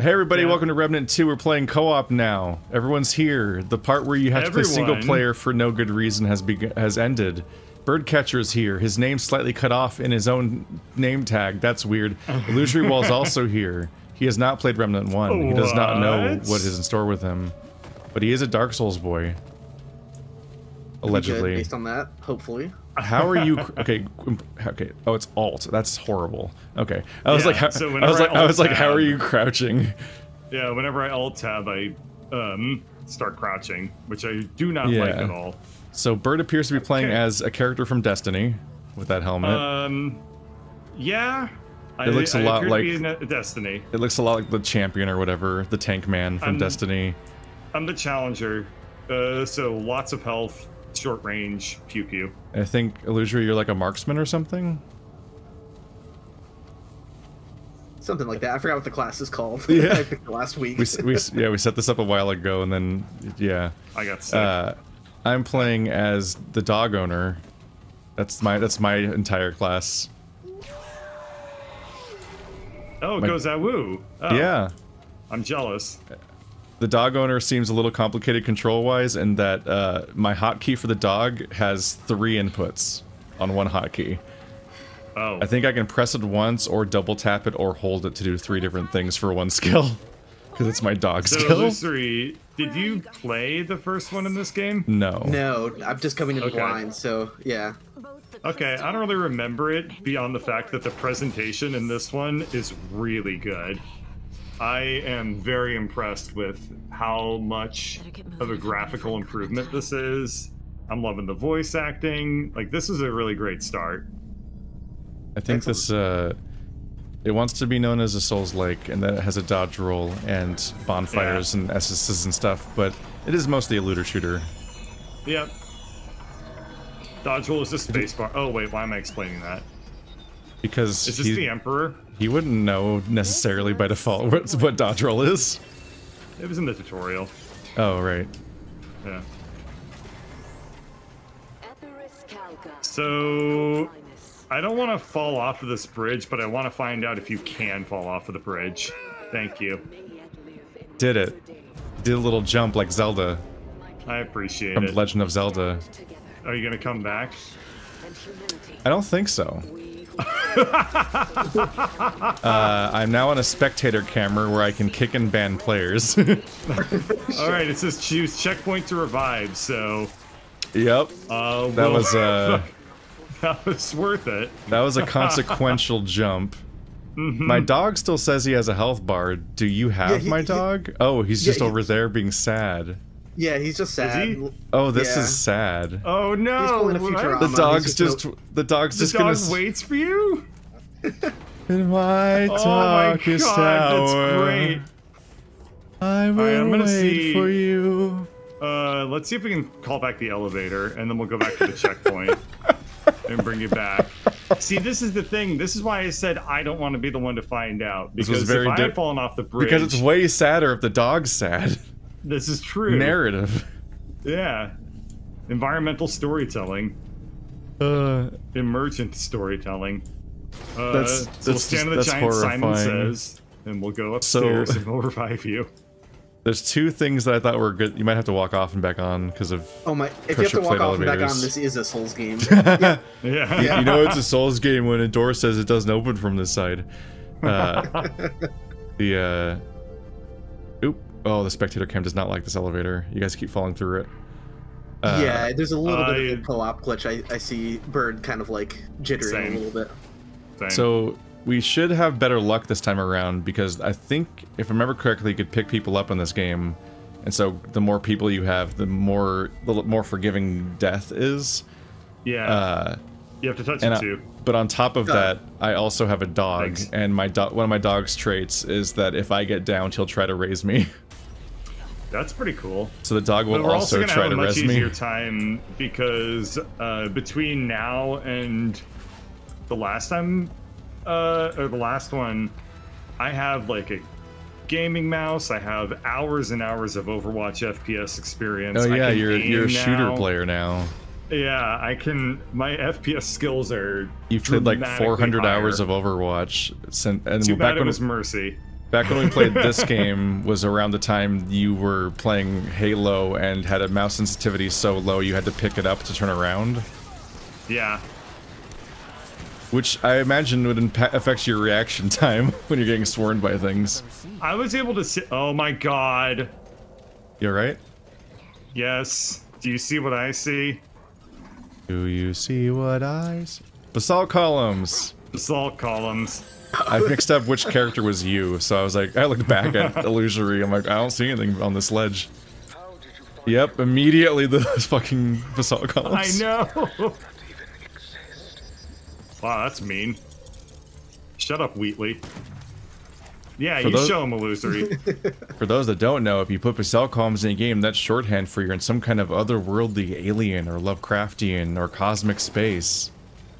Hey everybody, welcome to Remnant 2. We're playing co-op now. Everyone's here. The part where you have to play single player for no good reason has ended. Birdcatcher is here. His name's slightly cut off in his own name tag. That's weird. Illusory Wall's also here. He has not played Remnant 1. What? He does not know what is in store with him. But he is a Dark Souls boy. Allegedly. Based on that, hopefully. How are you? Okay. Oh, it's alt. That's horrible. Okay. I was like, how are you crouching? Yeah. Whenever I alt tab, I start crouching, which I do not like at all. So Bird appears to be playing as a character from Destiny, with that helmet. Yeah. It looks a lot like Destiny. It looks a lot like the champion or whatever, the tank man from Destiny. I'm the challenger. So lots of health. Short range, pew pew. I think, Illusory, you're like a marksman or something? Something like that. I forgot what the class is called. Yeah. I picked it last week. we set this up a while ago, and then, yeah. I got sick. I'm playing as the dog owner. That's my entire class. Oh, it goes awoo. Oh. Yeah. I'm jealous. The dog owner seems a little complicated control-wise, in that my hotkey for the dog has 3 inputs on one hotkey. Oh. I think I can press it once, or double tap it, or hold it to do 3 different things for one skill. Because it's my dog skill. Illusory, did you play the first one in this game? No. No, I'm just coming in blind, so yeah. Okay, I don't really remember it beyond the fact that the presentation in this one is really good. I am very impressed with how much of a graphical improvement this is. I'm loving the voice acting. Like, this is a really great start. I think this, it wants to be known as a Souls-like, and that it has a dodge roll and bonfires and essences and stuff, but it is mostly a looter shooter. Yep. Dodge roll is the space bar. Oh, wait, why am I explaining that? Because is this the Emperor? He wouldn't know necessarily by default what dodge roll is. It was in the tutorial. Oh, right. Yeah. So, I don't want to fall off of this bridge, but I want to find out if you can fall off of the bridge. Thank you. Did it. Did a little jump like Zelda. I appreciate it. From Legend of Zelda. Are you going to come back? I don't think so. I'm now on a spectator camera where I can kick and ban players. Alright, it says choose checkpoint to revive, so... Yep. That was worth it. That was a consequential jump. Mm-hmm. My dog still says he has a health bar. Do you have my dog? Oh, he's just over there being sad. Yeah, he's just sad. Oh, this is sad. Oh no! The dog waits for you. In my darkest hour, that's great. I will wait for you. Let's see if we can call back the elevator, and then we'll go back to the checkpoint and bring you back. See, this is the thing. This is why I said I don't want to be the one to find out, because if I had fallen off the bridge, because it's way sadder if the dog's sad. This is true. Narrative. Yeah. Environmental storytelling. Emergent storytelling. So we'll stand on the giant, Simon says, and we'll go upstairs and we'll revive you. There's 2 things that I thought were good. You might have to walk off and back on because of if you have to walk off and back on, this is a Souls game. Yeah. You know it's a Souls game when a door says it doesn't open from this side. Oop. Oh, the spectator cam does not like this elevator. You guys keep falling through it. Yeah, there's a little bit of a co-op glitch. I see Bird kind of like jittering a little bit. Same. So we should have better luck this time around, because I think, if I remember correctly, you could pick people up in this game. And so the more people you have, the more forgiving death is. Yeah. You have to touch it too. But on top of that, I also have a dog. Thanks. And my one of my dog's traits is that if I get downed, he'll try to raise me. That's pretty cool. So the dog will also try to res me. We're also going to have a much easier time, because between now and the last time, or the last one, I have like a gaming mouse. I have hours and hours of Overwatch FPS experience. Oh yeah, you're a shooter player now. Yeah, I can. My FPS skills are. You've played like 400 hours of Overwatch, and too bad it was Mercy. Back when we played this game was around the time you were playing Halo and had a mouse sensitivity so low you had to pick it up to turn around. Yeah. Which I imagine would affect your reaction time when you're getting swarmed by things. I was able to see. Oh my god. You alright? Yes. Do you see what I see? Do you see what I see? Basalt columns. Basalt columns. I mixed up which character was you, so I was like, I looked back at Illusory, I'm like, I don't see anything on this ledge. Yep, immediately the fucking basalt columns. I know! Wow, that's mean. Shut up, Wheatley. Yeah, you show him, Illusory. For those that don't know, if you put basalt columns in a game, that's shorthand for you're in some kind of otherworldly alien or Lovecraftian or cosmic space.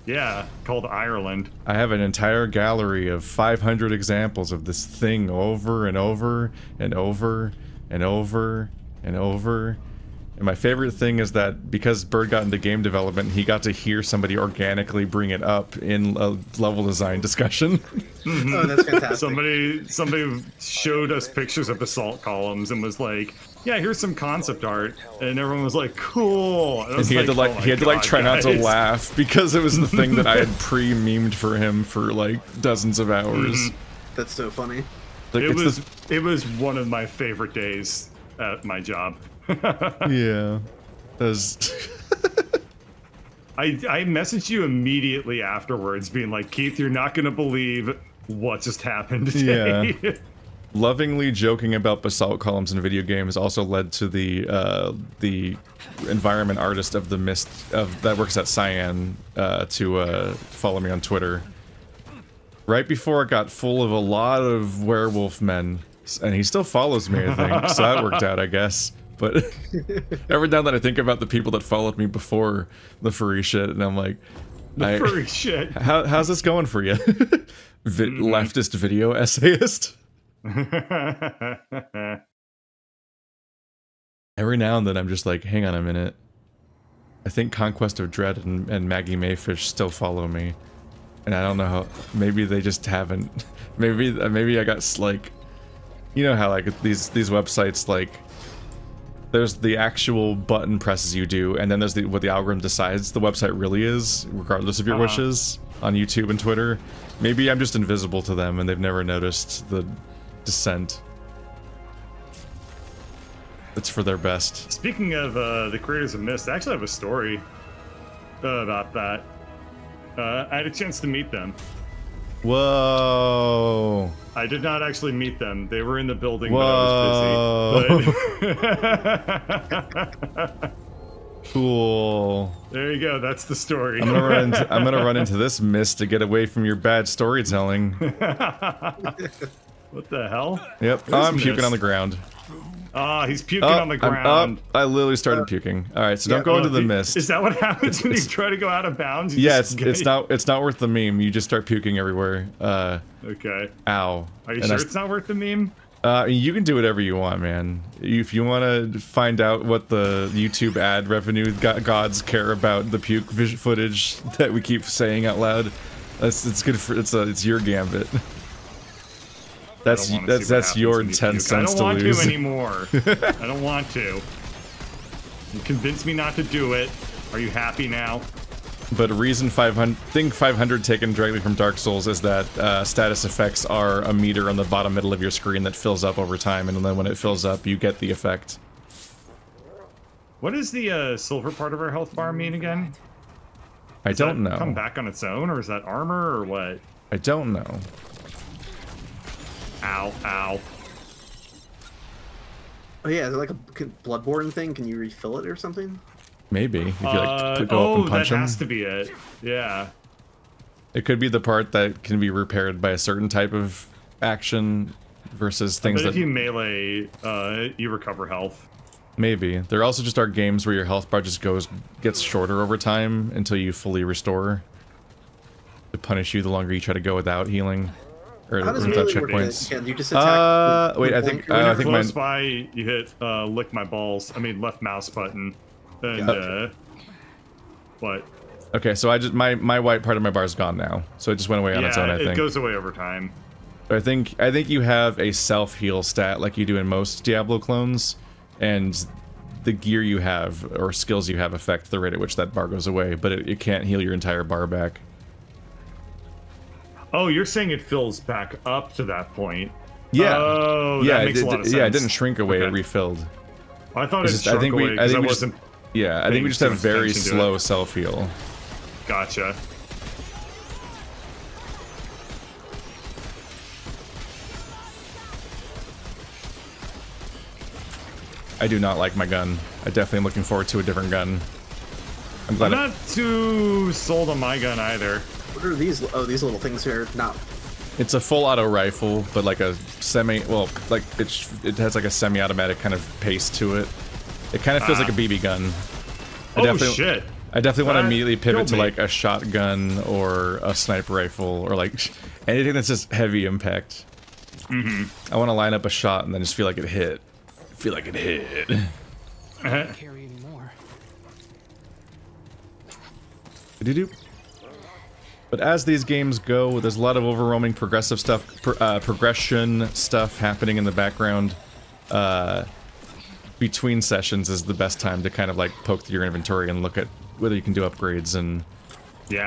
Yeah, called Ireland. I have an entire gallery of 500 examples of this thing over and over and over and over and over. And my favorite thing is that because Bird got into game development, he got to hear somebody organically bring it up in a level design discussion. Mm-hmm. Oh, that's fantastic. Somebody showed us pictures of basalt columns and was like, yeah, here's some concept art, and everyone was like, cool. And he had to like, try not to laugh because it was the thing that I had pre-memed for him for like dozens of hours. Mm-hmm. That's so funny. Like, it was one of my favorite days at my job. Yeah. I messaged you immediately afterwards, being like, Keith, you're not gonna believe what just happened today. Yeah. Lovingly joking about basalt columns in video games also led to the environment artist of the Myst that works at Cyan to follow me on Twitter. Right before it got full of a lot of werewolf men, and he still follows me, I think, so that worked out, I guess. But every now and then I think about the people that followed me before the furry shit, and I'm like, the furry shit. How's this going for you, leftist video essayist? Every now and then I'm just like, hang on a minute, I think Conquest of Dread and Maggie Mayfish still follow me, and I don't know how. Maybe they just haven't. Maybe I got, like, you know how like these websites, like there's the actual button presses you do, and then there's what the algorithm decides the website really is, regardless of your wishes, on YouTube and Twitter. Maybe I'm just invisible to them and they've never noticed the descent. It's for their best. Speaking of the creators of Myst, I actually have a story about that. I had a chance to meet them. Whoa! I did not actually meet them. They were in the building, but I was busy. But cool. There you go. That's the story. I'm gonna run into this Myst to get away from your bad storytelling. What the hell? Yep. Oh, I'm puking on the ground. Ah, he's puking on the ground. I literally started puking. All right, so don't go into the Myst. Is that what happens when you try to go out of bounds? Yeah, it's not worth the meme. You just start puking everywhere. Okay. Ow. Are you sure it's not worth the meme? You can do whatever you want, man. If you want to find out what the YouTube ad revenue gods care about the puke footage that we keep saying out loud, it's good for it's your gambit. That's your 10 cents to lose. I don't want to anymore. I don't want to. You convinced me not to do it. Are you happy now? But reason 500, thing 500 taken directly from Dark Souls is that status effects are a meter on the bottom middle of your screen that fills up over time, and then when it fills up, you get the effect. What does the silver part of our health bar mean again? I don't know. Come back on its own, or is that armor, or what? I don't know. Ow, ow. Oh yeah, is it like a Bloodborne thing? Can you refill it or something? Maybe. If you like, go up and punch him. Has to be it. Yeah. It could be the part that can be repaired by a certain type of action versus things that... if you melee, you recover health. Maybe. There also just are games where your health bar just gets shorter over time until you fully restore. To punish you the longer you try to go without healing. How does melee work? Can you just attack? Wait, I think close by, you hit lick my balls. I mean, left mouse button. And gotcha. What? Okay, so my white part of my bar is gone now, so it just went away on its own. I think it goes away over time. But I think you have a self-heal stat like you do in most Diablo clones, and the gear you have or skills you have affect the rate at which that bar goes away, but it can't heal your entire bar back. Oh, you're saying it fills back up to that point. Yeah. Oh, yeah, that makes a lot of sense. Yeah, it didn't shrink away, okay. It refilled. I thought it shrunk away because I wasn't... Yeah, I think we just have very slow self-heal. Gotcha. I do not like my gun. I definitely am looking forward to a different gun. I'm not too sold on my gun either. What are these? Oh, these little things here. No. It's a full auto rifle, but like a semi. Well, like it has like a semi-automatic kind of pace to it. It kind of feels like a BB gun. Oh shit! I definitely want to immediately pivot to like a shotgun or a sniper rifle or like anything that's just heavy impact. Mm-hmm. I want to line up a shot and then just feel like it hit. Feel like it hit. I can't carry anymore. But as these games go, there's a lot of overwhelming progressive stuff, progression stuff happening in the background. Between sessions is the best time to kind of like poke through your inventory and look at whether you can do upgrades and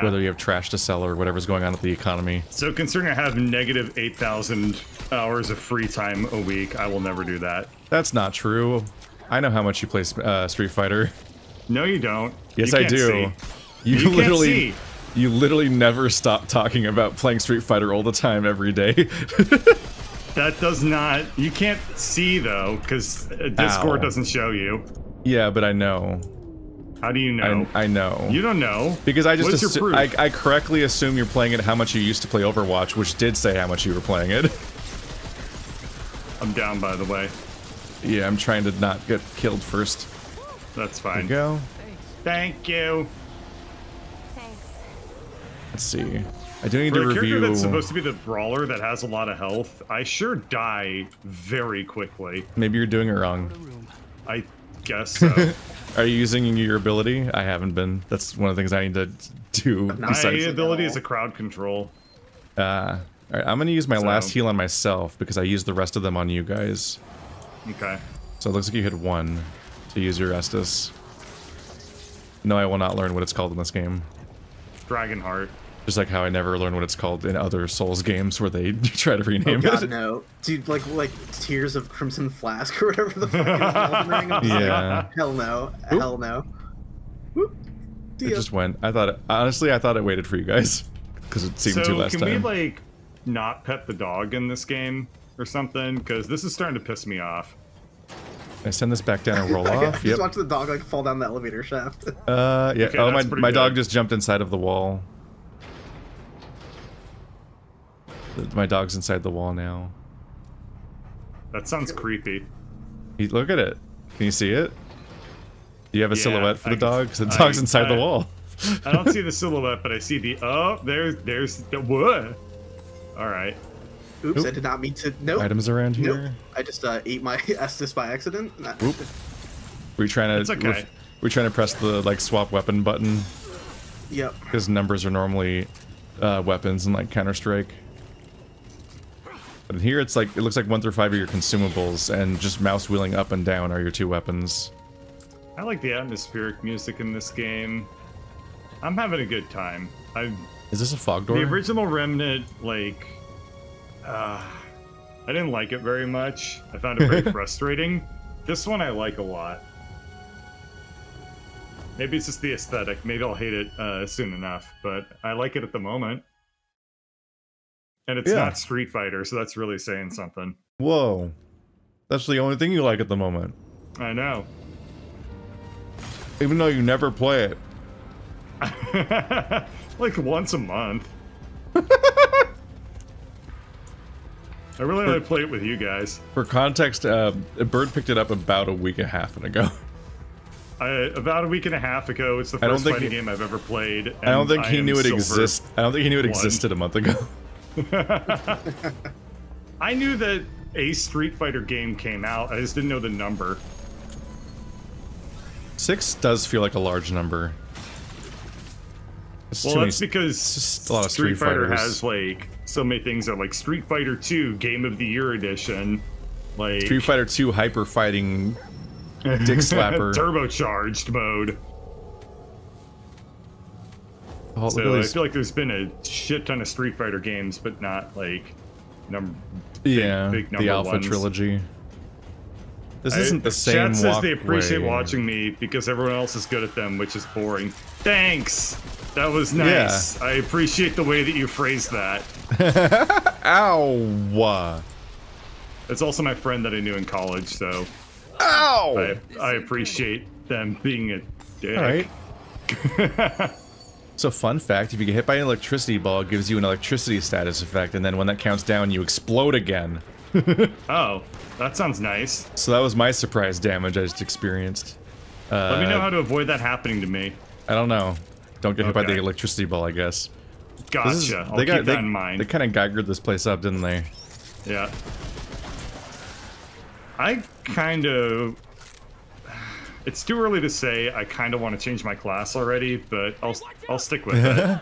whether you have trash to sell or whatever's going on with the economy. So considering I have negative 8,000 hours of free time a week, I will never do that. That's not true. I know how much you play Street Fighter. No, you don't. Yes, I do. You literally, never stop talking about playing Street Fighter all the time, every day. That does not. You can't see though, because Discord doesn't show you. Yeah, but I know. How do you know? I know. You don't know. Because I just I correctly assume you're playing it how much you used to play Overwatch, which did say how much you were playing it. I'm down, by the way. Yeah, I'm trying to not get killed first. That's fine. There you go. Thank you. Thanks. Let's see. I do need to review. For a character that's supposed to be the brawler that has a lot of health, I sure die very quickly. Maybe you're doing it wrong. I guess so. Are you using your ability? I haven't been. That's one of the things I need to do. My ability is a crowd control. Alright, I'm gonna use my last heal on myself because I used the rest of them on you guys. Okay. So it looks like you had one to use your Estus. No, I will not learn what it's called in this game. Dragonheart. Just like how I never learn what it's called in other Souls games where they try to rename it. Oh god, no. Dude, like Tears of Crimson Flask or whatever the fuck is. Yeah. Hell no. Oop. Hell no. Whoop. It just went. I thought, honestly, I thought it waited for you guys. Because it seemed to last time. Can we, like, not pet the dog in this game or something? Because this is starting to piss me off. I send this back down and roll off. Just watch the dog, like, fall down the elevator shaft. Yeah. Okay, oh, my dog just jumped inside of the wall. My dog's inside the wall now. That sounds creepy. Look at it. Can you see it? Do you have a silhouette for the dog? Because the dog's inside the wall. I don't see the silhouette, but I see the... Oh, there's the wood. All right. Oops, I did not mean to... Nope. Items around here. Nope. I just ate my Estus by accident. Oop. We're trying to... It's okay. We're trying to press the, like, swap weapon button. Yep. Because numbers are normally weapons in, like, Counter Strike. But here it's like, it looks like 1 through 5 are your consumables, and just mouse wheeling up and down are your 2 weapons. I like the atmospheric music in this game. I'm having a good time. Is this a fog door? The original Remnant, like, I didn't like it very much. I found it very frustrating. This one I like a lot. Maybe it's just the aesthetic. Maybe I'll hate it soon enough, but I like it at the moment. And it's not Street Fighter, so that's really saying something. Whoa. That's the only thing you like at the moment. I know. Even though you never play it. Like once a month. I really want to play it with you guys. For context, Bird picked it up about 1.5 weeks ago. About 1.5 weeks ago, it's the first fighting game I've ever played. And I don't think he knew it existed. I don't think he knew it existed a month ago. I knew that a Street Fighter game came out, I just didn't know the number. 6 does feel like a large number. Well, that's because Street Fighter has like so many things are like Street Fighter 2 Game of the Year Edition, like Street Fighter 2 Hyper Fighting Dick Slapper turbocharged mode. Oh, so I feel like there's been a shit ton of Street Fighter games, but not like big number the Alpha ones. Trilogy. This isn't the same. Chat says they appreciate watching me because everyone else is good at them, which is boring. Thanks. That was nice. Yeah. I appreciate the way that you phrased that. Ow. It's also my friend that I knew in college, so. Ow. I appreciate them being a dick. All right. So fun fact, if you get hit by an electricity ball, it gives you an electricity status effect, and then when that counts down, you explode again. Oh, that sounds nice. So that was my surprise damage I just experienced. Let me know how to avoid that happening to me. I don't know. Don't get hit by the electricity ball, I guess. Gotcha. I'll keep that in mind. They kind of Geigered this place up, didn't they? Yeah. I kind of... It's too early to say. I kind of want to change my class already, but I'll stick with it.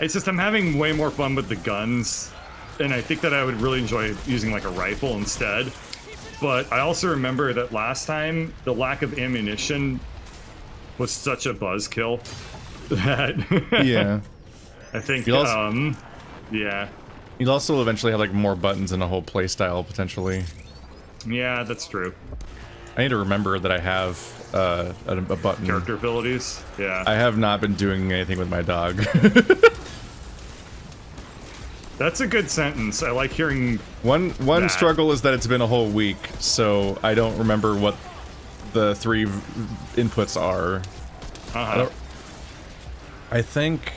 It's just I'm having way more fun with the guns, and I think that I would really enjoy using like a rifle instead. But I also remember that last time the lack of ammunition was such a buzzkill that I think you'll also eventually have like more buttons in a whole playstyle potentially. Yeah, that's true. I need to remember that I have a button. Character abilities? Yeah. I have not been doing anything with my dog. That's a good sentence. I like hearing One struggle is that it's been a whole week, so I don't remember what the three inputs are. I think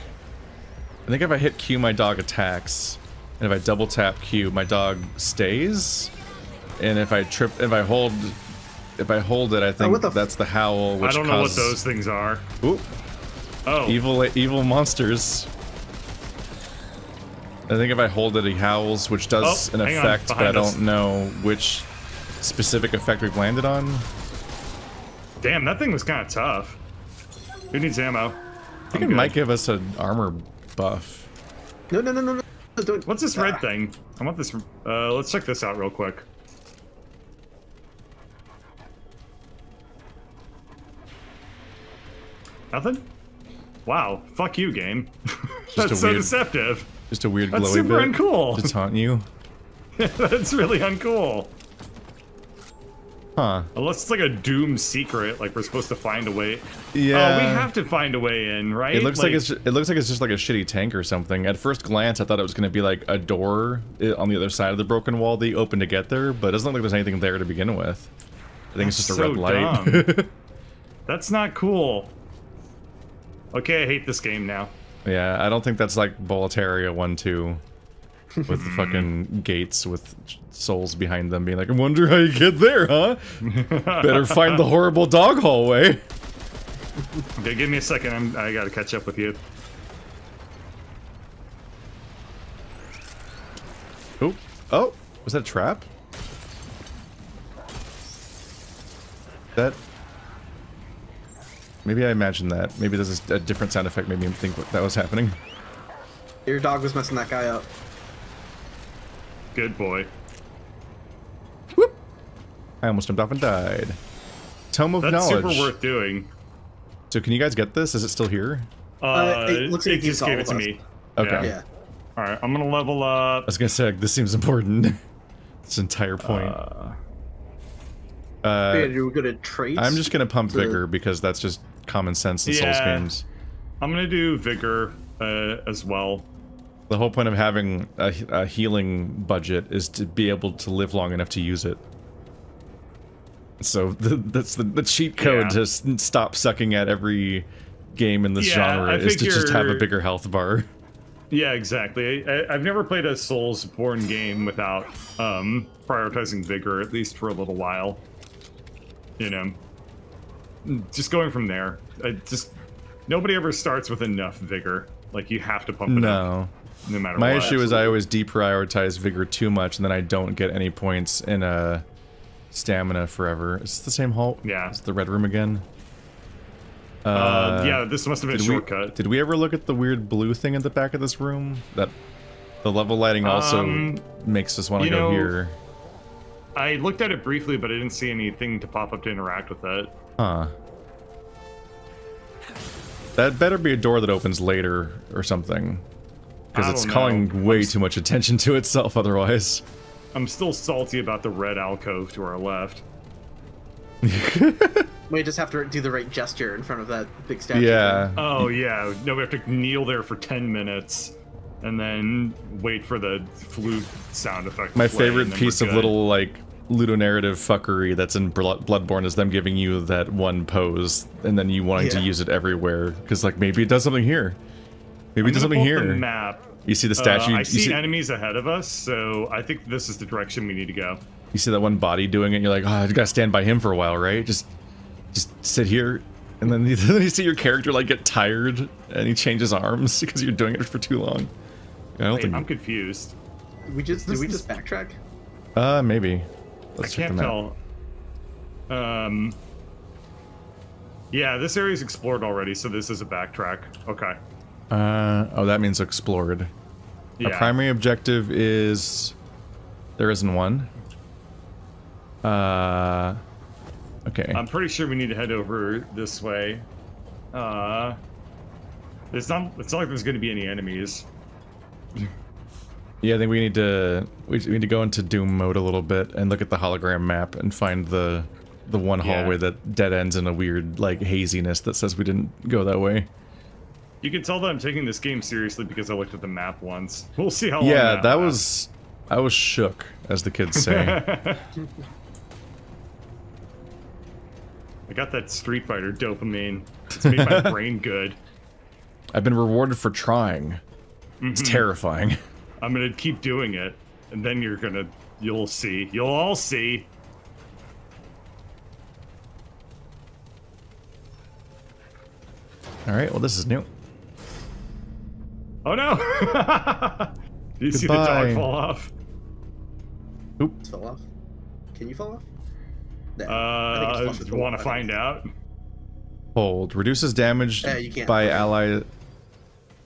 if I hit Q, my dog attacks. And if I double tap Q, my dog stays. And if I hold it, I think that's the howl, which I don't know what those things are. Ooh. Oh. Evil monsters. I think if I hold it, he howls, which does an effect, but I don't know which specific effect we've landed on. Damn, that thing was kind of tough. Who needs ammo? I think it might give us an armor buff. No, no, no, no, no. What's this red thing? I want this. Let's check this out real quick. Nothing? Wow. Fuck you, game. That's so deceptive. Just a weird glowy bit. That's super uncool. To taunt you. That's really uncool. Huh. Unless it's like a Doom secret, like we're supposed to find a way. Yeah. Oh, we have to find a way in, right? It looks like it's just like a shitty tank or something. At first glance, I thought it was going to be like a door on the other side of the broken wall that you open to get there, but it doesn't look like there's anything there to begin with. I think it's just a red light. That's not cool. Okay, I hate this game now. Yeah, I don't think that's like Boletaria 1-2. With the fucking gates with souls behind them being like, I wonder how you get there, huh? Better find the horrible dog hallway. Okay, give me a second, I gotta catch up with you. Oh, oh, was that a trap? That... Maybe I imagined that. Maybe there's a different sound effect made me think that was happening. Your dog was messing that guy up. Good boy. Whoop! I almost jumped off and died. Tome of Knowledge. That's super worth doing. So can you guys get this? Is it still here? It looks like it just gave it to me. Okay. Yeah. Alright, I'm gonna level up. I was gonna say, this seems important. This entire point. We're gonna trade. I'm just gonna pump vigor because that's just common sense in Souls games. I'm gonna do vigor as well. The whole point of having a healing budget is to be able to live long enough to use it. So that's the cheat code to stop sucking at every game in this genre is to just have a bigger health bar. Yeah, exactly. I've never played a Soulsborne game without prioritizing vigor, at least for a little while. You know, just going from there. Nobody ever starts with enough vigor. Like, you have to pump it up. No matter what. My issue is I always deprioritize vigor too much, and then I don't get any points in stamina forever. Is this the same hall? Yeah. Is the red room again? Yeah, this must have been a shortcut. Did we ever look at the weird blue thing at the back of this room? That The level lighting also makes us want to go here. I looked at it briefly, but I didn't see anything to pop up to interact with it. Huh. That better be a door that opens later or something. Because it's calling way too much attention to itself otherwise. I'm still salty about the red alcove to our left. We just have to do the right gesture in front of that big statue. Yeah. Oh, yeah. No, we have to kneel there for 10 minutes and then wait for the flute sound effect. My favorite piece of little, like, ludonarrative fuckery that's in Bloodborne is them giving you that one pose and then you wanting to use it everywhere. Because, like, maybe it does something here. Maybe it does something here. The map. You see the statue. I see enemies ahead of us, so I think this is the direction we need to go. You see that one body doing it, and you're like, oh, you gotta stand by him for a while, right? Just sit here, and then you see your character like get tired, and he changes arms because you're doing it for too long. Wait, I'm confused. Did we just backtrack? Maybe. Let's check them out. I can't tell. Yeah, this area's explored already, so this is a backtrack. Okay. Oh, that means explored. Yeah. Our primary objective is... There isn't one. Okay. I'm pretty sure we need to head over this way. It's not like there's going to be any enemies. Yeah, I think we need to go into Doom mode a little bit and look at the hologram map and find the one hallway that dead ends in a weird like haziness that says we didn't go that way. You can tell that I'm taking this game seriously because I looked at the map once. We'll see how long that was. I was shook, as the kids say. I got that Street Fighter dopamine. It's made my brain good. I've been rewarded for trying. It's terrifying. I'm gonna keep doing it, and then you'll see. You'll all see. Alright, well this is new. Oh no! Did you see the dog fall off? Oop. It fell off. Can you fall off? No. Do you want to find out? Hold. Reduces damage by ally.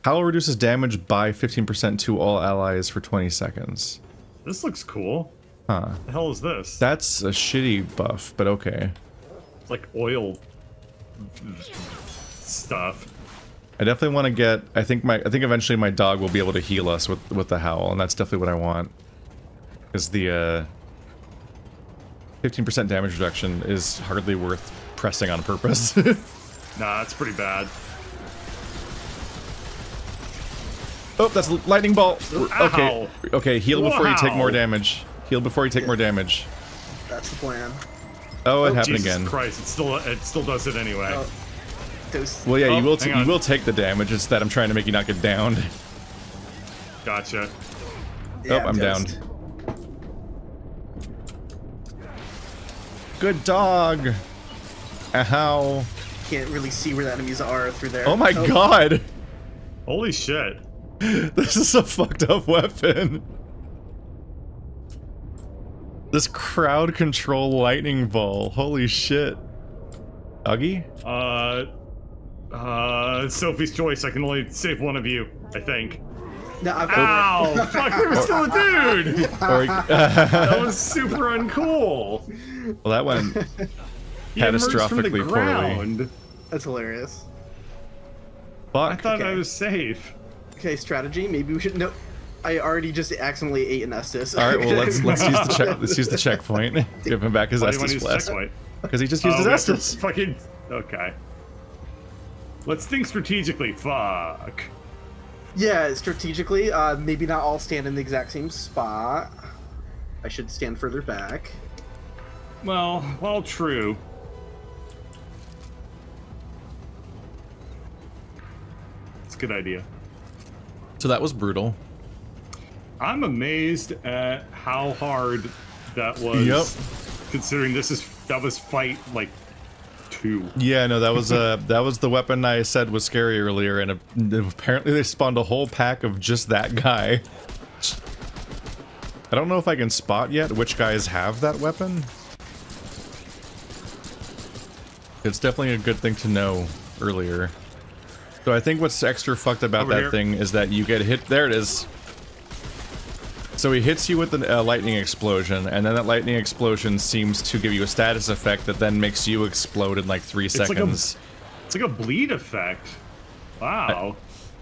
Hallow reduces damage by 15% to all allies for 20 seconds. This looks cool. Huh. What the hell is this? That's a shitty buff, but okay. It's like oil stuff. I definitely want to get. I think eventually my dog will be able to heal us with the howl, and that's definitely what I want. Because the 15% damage reduction is hardly worth pressing on purpose. Nah, that's pretty bad. Oh, that's a lightning bolt. Ow. Okay, heal before you take more damage. Heal before you take more damage. That's the plan. Oh, it happened again. Jesus Christ! It still does it anyway. Oh. Well, yeah, you will take the damage. It's that I'm trying to make you not get downed. Gotcha. Yeah, I'm downed. Good dog. Ow. Can't really see where the enemies are through there. Oh my god. Holy shit. This is a fucked up weapon. This crowd control lightning ball. Holy shit. Uggy? Sophie's choice. I can only save one of you, I think. No, Ow! Fuck, there was still a dude! That was super uncool! Well, that went catastrophically poorly. That's hilarious. Fuck. I thought I was safe. Okay, strategy. Maybe we should... No, I already just accidentally ate an Estus. Alright, well, let's use the checkpoint. Give him back his Estus blast. Because he just used his Estus. Fucking... Okay. Let's think strategically. Fuck. Yeah, strategically. Maybe not all stand in the exact same spot. I should stand further back. Well, true. It's a good idea. So that was brutal. I'm amazed at how hard that was. Yep. Considering that was fight like. Two. Yeah, no, that was the weapon I said was scary earlier, and apparently they spawned a whole pack of just that guy. I don't know if I can spot yet which guys have that weapon. It's definitely a good thing to know earlier. So I think what's extra fucked about that thing is that you get hit. There it is. So he hits you with a lightning explosion, and then that lightning explosion seems to give you a status effect that then makes you explode in like 3 seconds. It's like a bleed effect. Wow.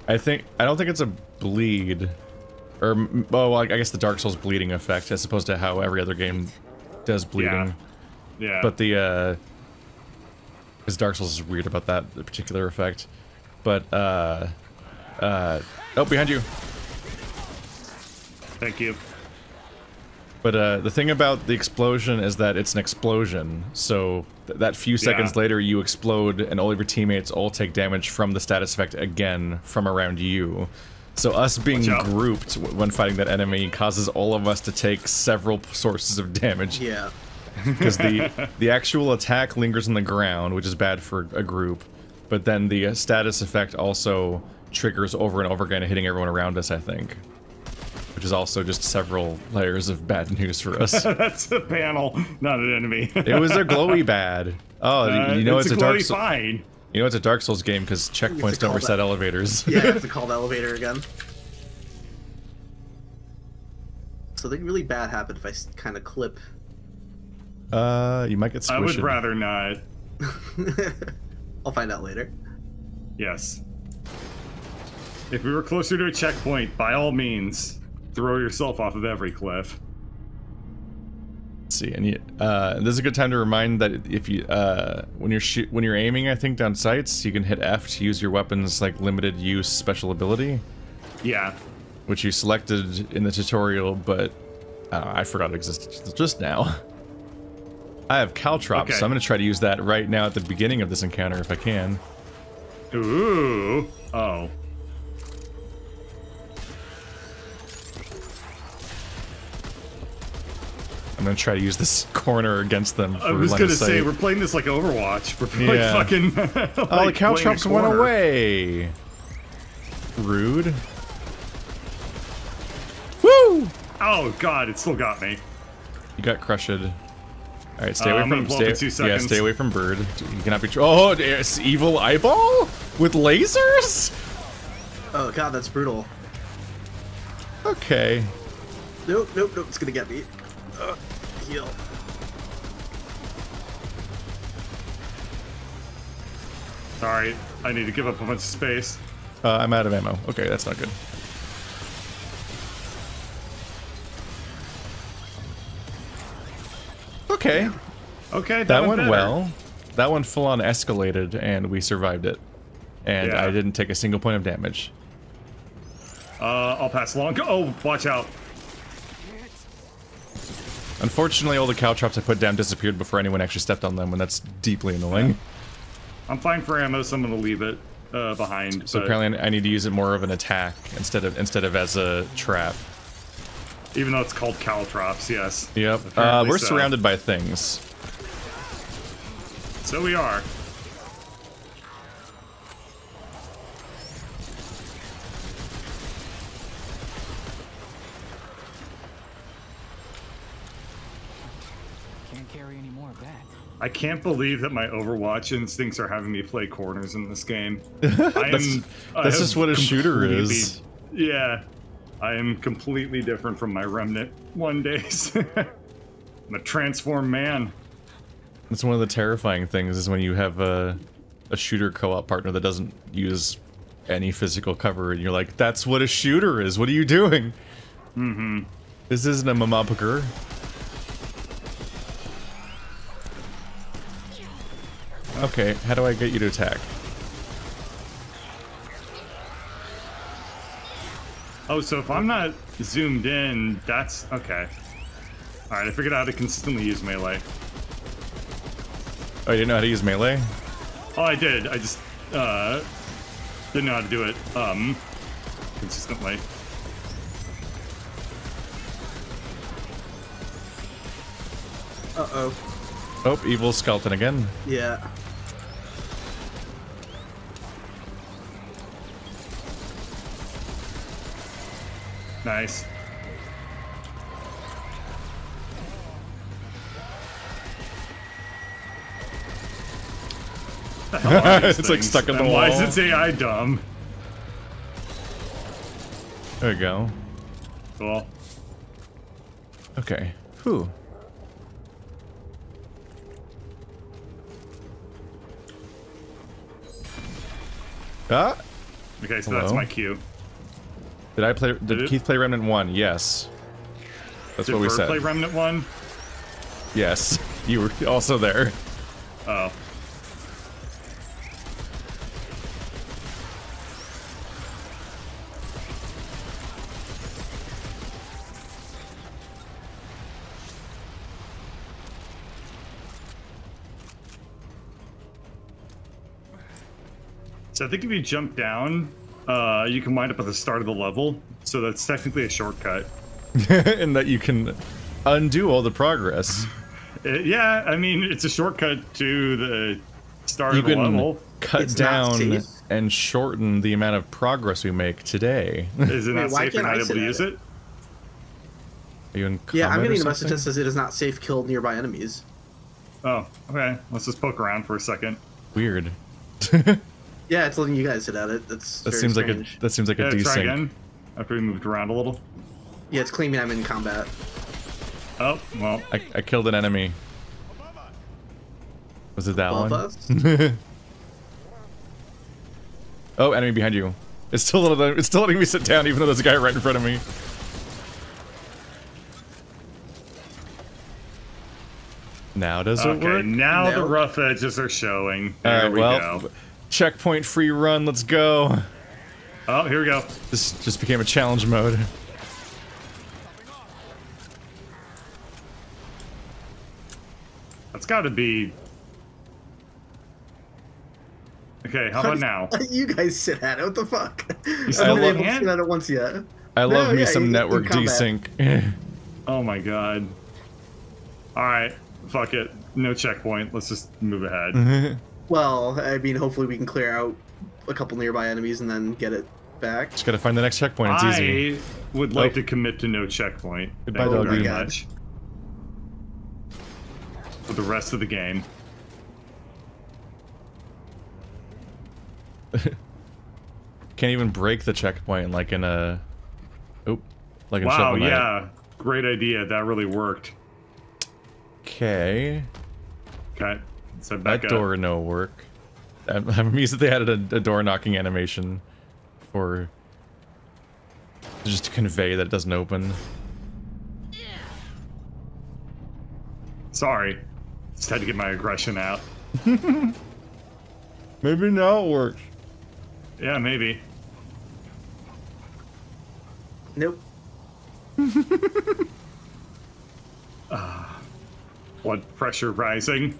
I don't think it's a bleed, or well, I guess the Dark Souls bleeding effect, as opposed to how every other game does bleeding. Yeah. But the because Dark Souls is weird about that particular effect. But oh, behind you. Thank you. But the thing about the explosion is that it's an explosion, so that few seconds later you explode, and all of your teammates all take damage from the status effect again from around you. So us being grouped when fighting that enemy causes all of us to take several sources of damage. Yeah. Because the actual attack lingers on the ground, which is bad for a group, but then the status effect also triggers over and over again, hitting everyone around us, I think. Which is also just several layers of bad news for us. That's a panel, not an enemy. It was a glowy bad. Oh, you know it's a Dark Souls. You know it's a Dark Souls game because checkpoints don't reset elevators. Yeah, it's a called elevator again. Something really bad happened if I kind of clip. You might get squished. I would rather not. I'll find out later. Yes. If we were closer to a checkpoint, by all means. Throw yourself off of every cliff. Let's see, and you, this is a good time to remind that if you when you're aiming, I think down sights, you can hit F to use your weapon's like limited use special ability. Yeah, which you selected in the tutorial, but I forgot it existed just now. I have caltrops, so I'm going to try to use that right now at the beginning of this encounter if I can. Ooh, oh. I'm gonna try to use this corner against them. I was gonna say, we're playing this like Overwatch. We're playing fucking. Like oh, the caltrops went away. Rude. Woo! Oh god, it still got me. You got crushed. All right, stay away from. Stay away from Bird. You cannot be. Oh, it's evil eyeball with lasers. Oh god, that's brutal. Okay. Nope, nope, nope. It's gonna get me. Heal. Sorry, I need to give up a bunch of space. I'm out of ammo. Okay, that's not good. Okay. Okay, that went well. That one full on escalated and we survived it. And I didn't take a single point of damage. I'll pass along. Oh, watch out. Unfortunately, all the caltrops I put down disappeared before anyone actually stepped on them, and that's deeply annoying. I'm fine for ammo, so I'm gonna leave it behind. So apparently, I need to use it more of an attack instead of as a trap. Even though it's called caltrops, yes. Yep. We're surrounded by things. So we are. I can't believe that my Overwatch instincts are having me play corners in this game. That's just what a shooter is. Yeah, I am completely different from my Remnant one days. I'm a transformed man. That's one of the terrifying things is when you have a shooter co-op partner that doesn't use any physical cover, and you're like, that's what a shooter is, what are you doing? Mm-hmm. This isn't a mamapaker. Okay, how do I get you to attack? Oh, so if I'm not zoomed in, that's... okay. Alright, I figured out how to consistently use melee. Oh, you didn't know how to use melee? Oh, I did. I just, didn't know how to do it, consistently. Uh-oh. Oh, evil skeleton again. Yeah. Nice. The hell are these it's like stuck in the wall. Why is its AI dumb? There we go. Cool. Okay. Whew. Ah. Okay, so hello. That's my cue. Did I play? Did Keith play Remnant 1? Yes. That's what we said. Did Bird play Remnant 1? Yes. You were also there. Oh. So I think if you jump down, you can wind up at the start of the level. So that's technically a shortcut. And that you can undo all the progress. Yeah, I mean, it's a shortcut to the start of the level. You can cut down and shorten the amount of progress we make today. Isn't that safe? You're not able to use it? Are you in comment? Yeah, I'm getting a message that says it is not safe, kill nearby enemies. Oh, okay. Let's just poke around for a second. Weird. Yeah, it's letting you guys hit at it. That seems strange. Like a desync. Try again. After we moved around a little. Yeah, it's claiming I'm in combat. Oh well, I killed an enemy. Was it that one? Oh, enemy behind you! It's still letting me sit down, even though there's a guy right in front of me. Now does it work? Now the rough edges are showing. There we go. Checkpoint free run, let's go. Oh, here we go. This just became a challenge mode. That's gotta be... Okay, how about now? You guys sit at it, what the fuck? I've been able to sit at it once yet. I love me some network desync. Oh my god. Alright, fuck it. No checkpoint, let's just move ahead. Well, I mean, hopefully we can clear out a couple nearby enemies and then get it back. Just gotta find the next checkpoint, it's easy. I would like to commit to no checkpoint. Goodbye, dog. Very much. For the rest of the game. Can't even break the checkpoint like in a... Oop. Like in Shovel Knight. Yeah. Great idea, that really worked. Okay. Okay. So back that door no work. I'm amused that they added a door knocking animation for just to convey that it doesn't open. Yeah. Sorry, just had to get my aggression out. Maybe now it works. Yeah, maybe. Nope. Blood pressure rising.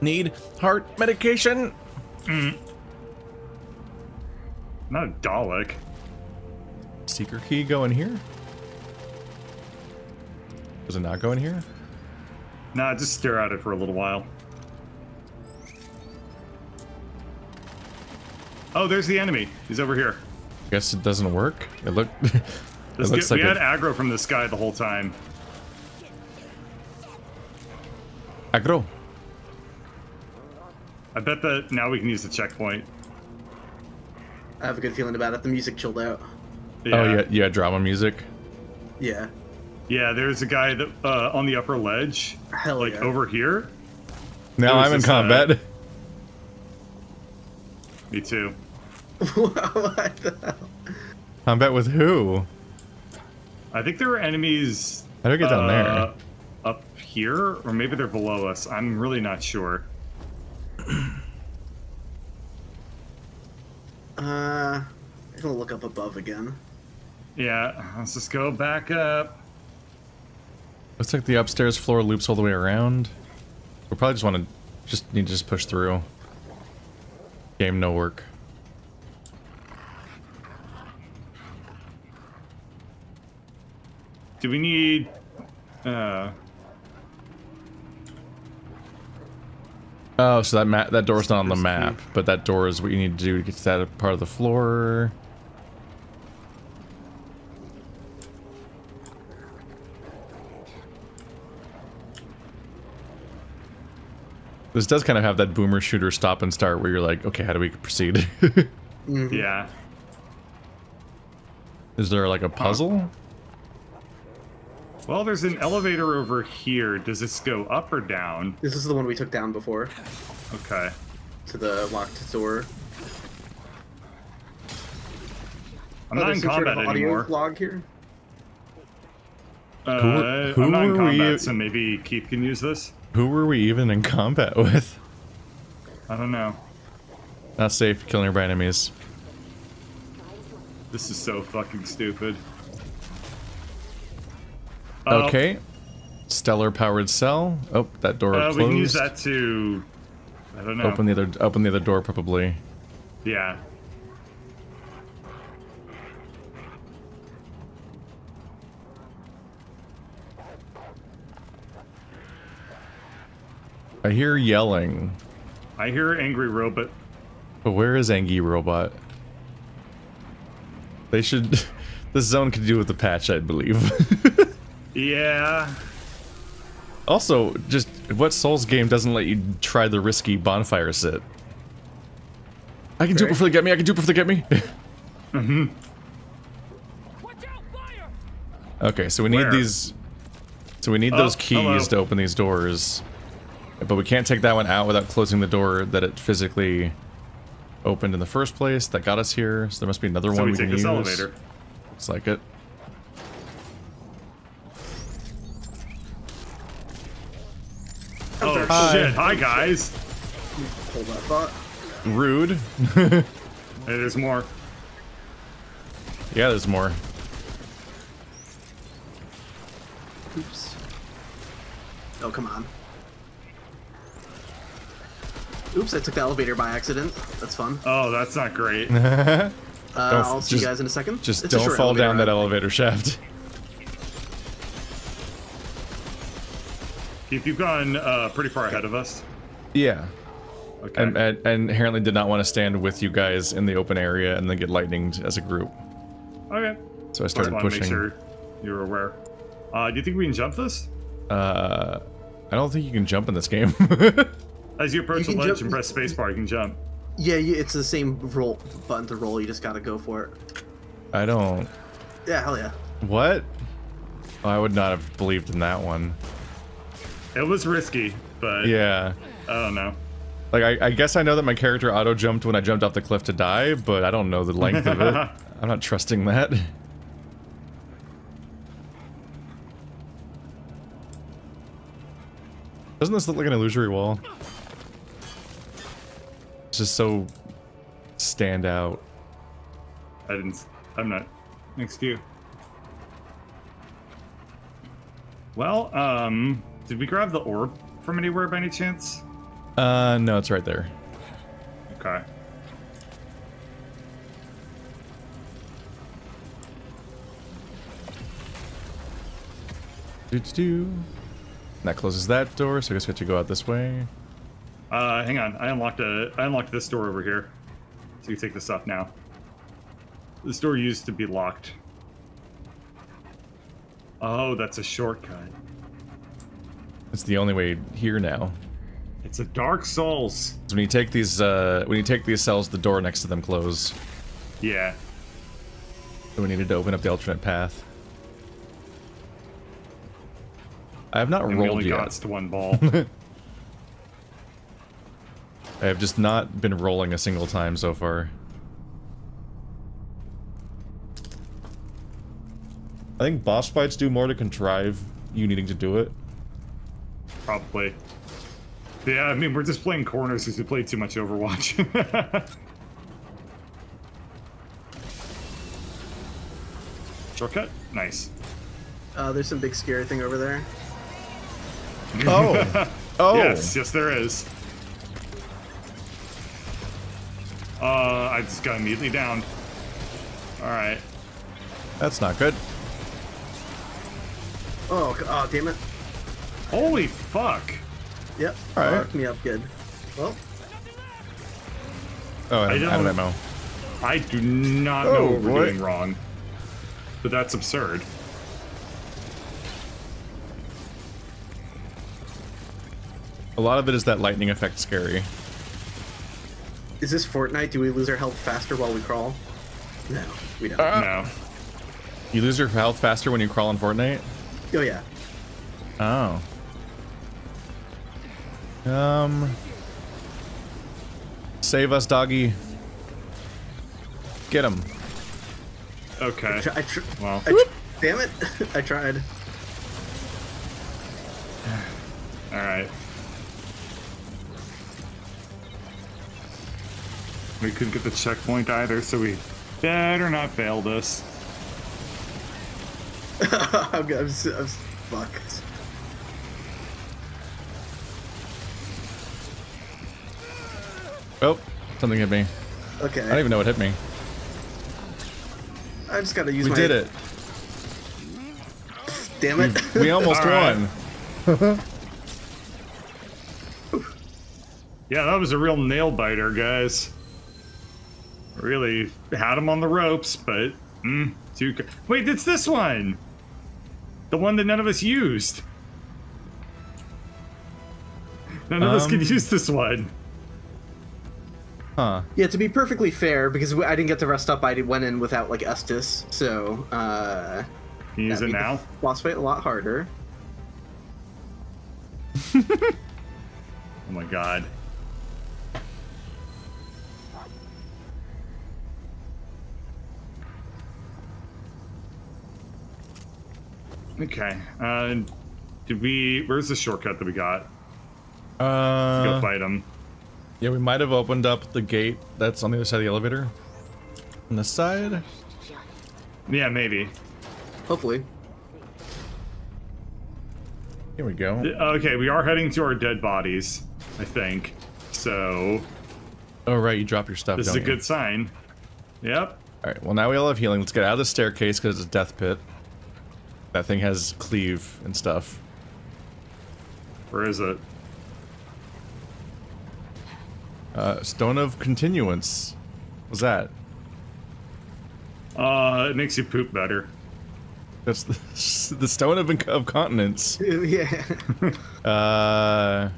Need heart medication. Not a Dalek. Seeker key go in here? Does it not go in here? Nah, just stare at it for a little while. Oh, there's the enemy. He's over here. Guess it doesn't work. It look. We had aggro from this guy the whole time. Aggro. I bet that now we can use the checkpoint. I have a good feeling about it. The music chilled out. Yeah. Oh, yeah, yeah, drama music. Yeah. Yeah, there's a guy that on the upper ledge, like over here. Now I'm in combat. Me too. What the hell? Combat with who? I think there were enemies. How do I get down there? Up here, or maybe they're below us. I'm really not sure. I'm gonna look up above again. Yeah, let's just go back up. Looks like the upstairs floor loops all the way around. We'll probably just want to need to push through. Game no work. Do we need Oh, so that door's not on the map, but that door is what you need to do to get to that part of the floor. This does kind of have that boomer shooter stop and start where you're like, okay, how do we proceed? Yeah. Is there like a puzzle? Well, there's an elevator over here. Does this go up or down? This is the one we took down before. Okay. To the locked door. I'm not in combat anymore. Log here? I'm not in combat, so maybe Keith can use this. Who were we even in combat with? I don't know. Not safe killing your enemies. This is so fucking stupid. Okay. Stellar powered cell. Oh, that door closed. We can use that to, I don't know. Open the other door probably. Yeah. I hear yelling. I hear angry robot. But where is angry robot? They should. This zone could do with the patch, I believe. Yeah. Also, just what Souls game doesn't let you try the risky bonfire sit? I can do it before they get me. I can do it before they get me. Mm-hmm. Watch out, fire! Okay, so we need these. So we need those keys to open these doors, but we can't take that one out without closing the door that it physically opened in the first place that got us here. So there must be another one we can use. Elevator. Looks like it. Oh, shit. Hi, guys. Hold that thought. Rude. Hey, there's more. Yeah, there's more. Oops. Oh, come on. Oops, I took the elevator by accident. That's fun. Oh, that's not great. I'll see you guys in a second. Just don't fall down that elevator shaft. If you've gone pretty far ahead of us. Yeah. Okay. And apparently did not want to stand with you guys in the open area and then get lightninged as a group. Okay. So I started pushing. Make sure you're aware. Do you think we can jump this? I don't think you can jump in this game. As you approach the ledge and press spacebar, you can jump. Yeah, it's the same roll button to roll. You just gotta go for it. I don't. Yeah, hell yeah. What? Oh, I would not have believed in that one. It was risky, but yeah, I don't know. Like I guess I know that my character auto jumped when I jumped off the cliff to die, but I don't know the length of it. I'm not trusting that. Doesn't this look like an illusory wall? It's just so stand out. I'm not next to you. Well, did we grab the orb from anywhere by any chance? No, it's right there. Okay. Do-do-do. That closes that door, so I guess we have to go out this way. Hang on. I unlocked this door over here. So you can take this off now. This door used to be locked. Oh, that's a shortcut. It's the only way here now. It's a Dark Souls. So when you take these, cells, the door next to them close. Yeah. So we needed to open up the alternate path. I have not rolled yet. Got to one ball. I have just not been rolling a single time so far. I think boss fights do more to contrive you needing to do it. Probably. Yeah, I mean, we're just playing corners because we played too much Overwatch. Shortcut? Nice. There's some big scary thing over there. Oh! Oh! Yes, there is. I just got immediately downed. Alright. That's not good. Oh, damn it. Holy fuck! Yep. All right. Fucked me up good. Well. Oh, I don't know. I do not know what we're doing wrong. But that's absurd. A lot of it is that lightning effect scary. Is this Fortnite? Do we lose our health faster while we crawl? No, we don't. No. You lose your health faster when you crawl in Fortnite? Oh, yeah. Oh. Save us, doggy. Get him. Okay. Damn it! I tried. All right. We couldn't get the checkpoint either, so we better not fail this. I'm fucked. Oh, something hit me. Okay. I don't even know what hit me. I just gotta use my... We did it. Damn it. We almost won. Right. Yeah, that was a real nail-biter, guys. Really had him on the ropes, but... Wait, it's this one! The one that none of us used. None of us could use this one. Huh. Yeah, to be perfectly fair, because I didn't get to rest up, I went in without, like, Estus, so, Can you use it now? Boss fight a lot harder. Oh my god. Okay, where's the shortcut that we got? Go fight him. Yeah, we might have opened up the gate that's on the other side of the elevator. On this side? Yeah, maybe. Hopefully. Here we go. Okay, we are heading to our dead bodies, I think. So... Oh, right, you drop your stuff, don't you? This is a good sign. Yep. Alright, well now we all have healing. Let's get out of the staircase because it's a death pit. That thing has cleave and stuff. Where is it? Stone of Continuance. What's that? It makes you poop better. That's the Stone of Continence. Yeah. Alright.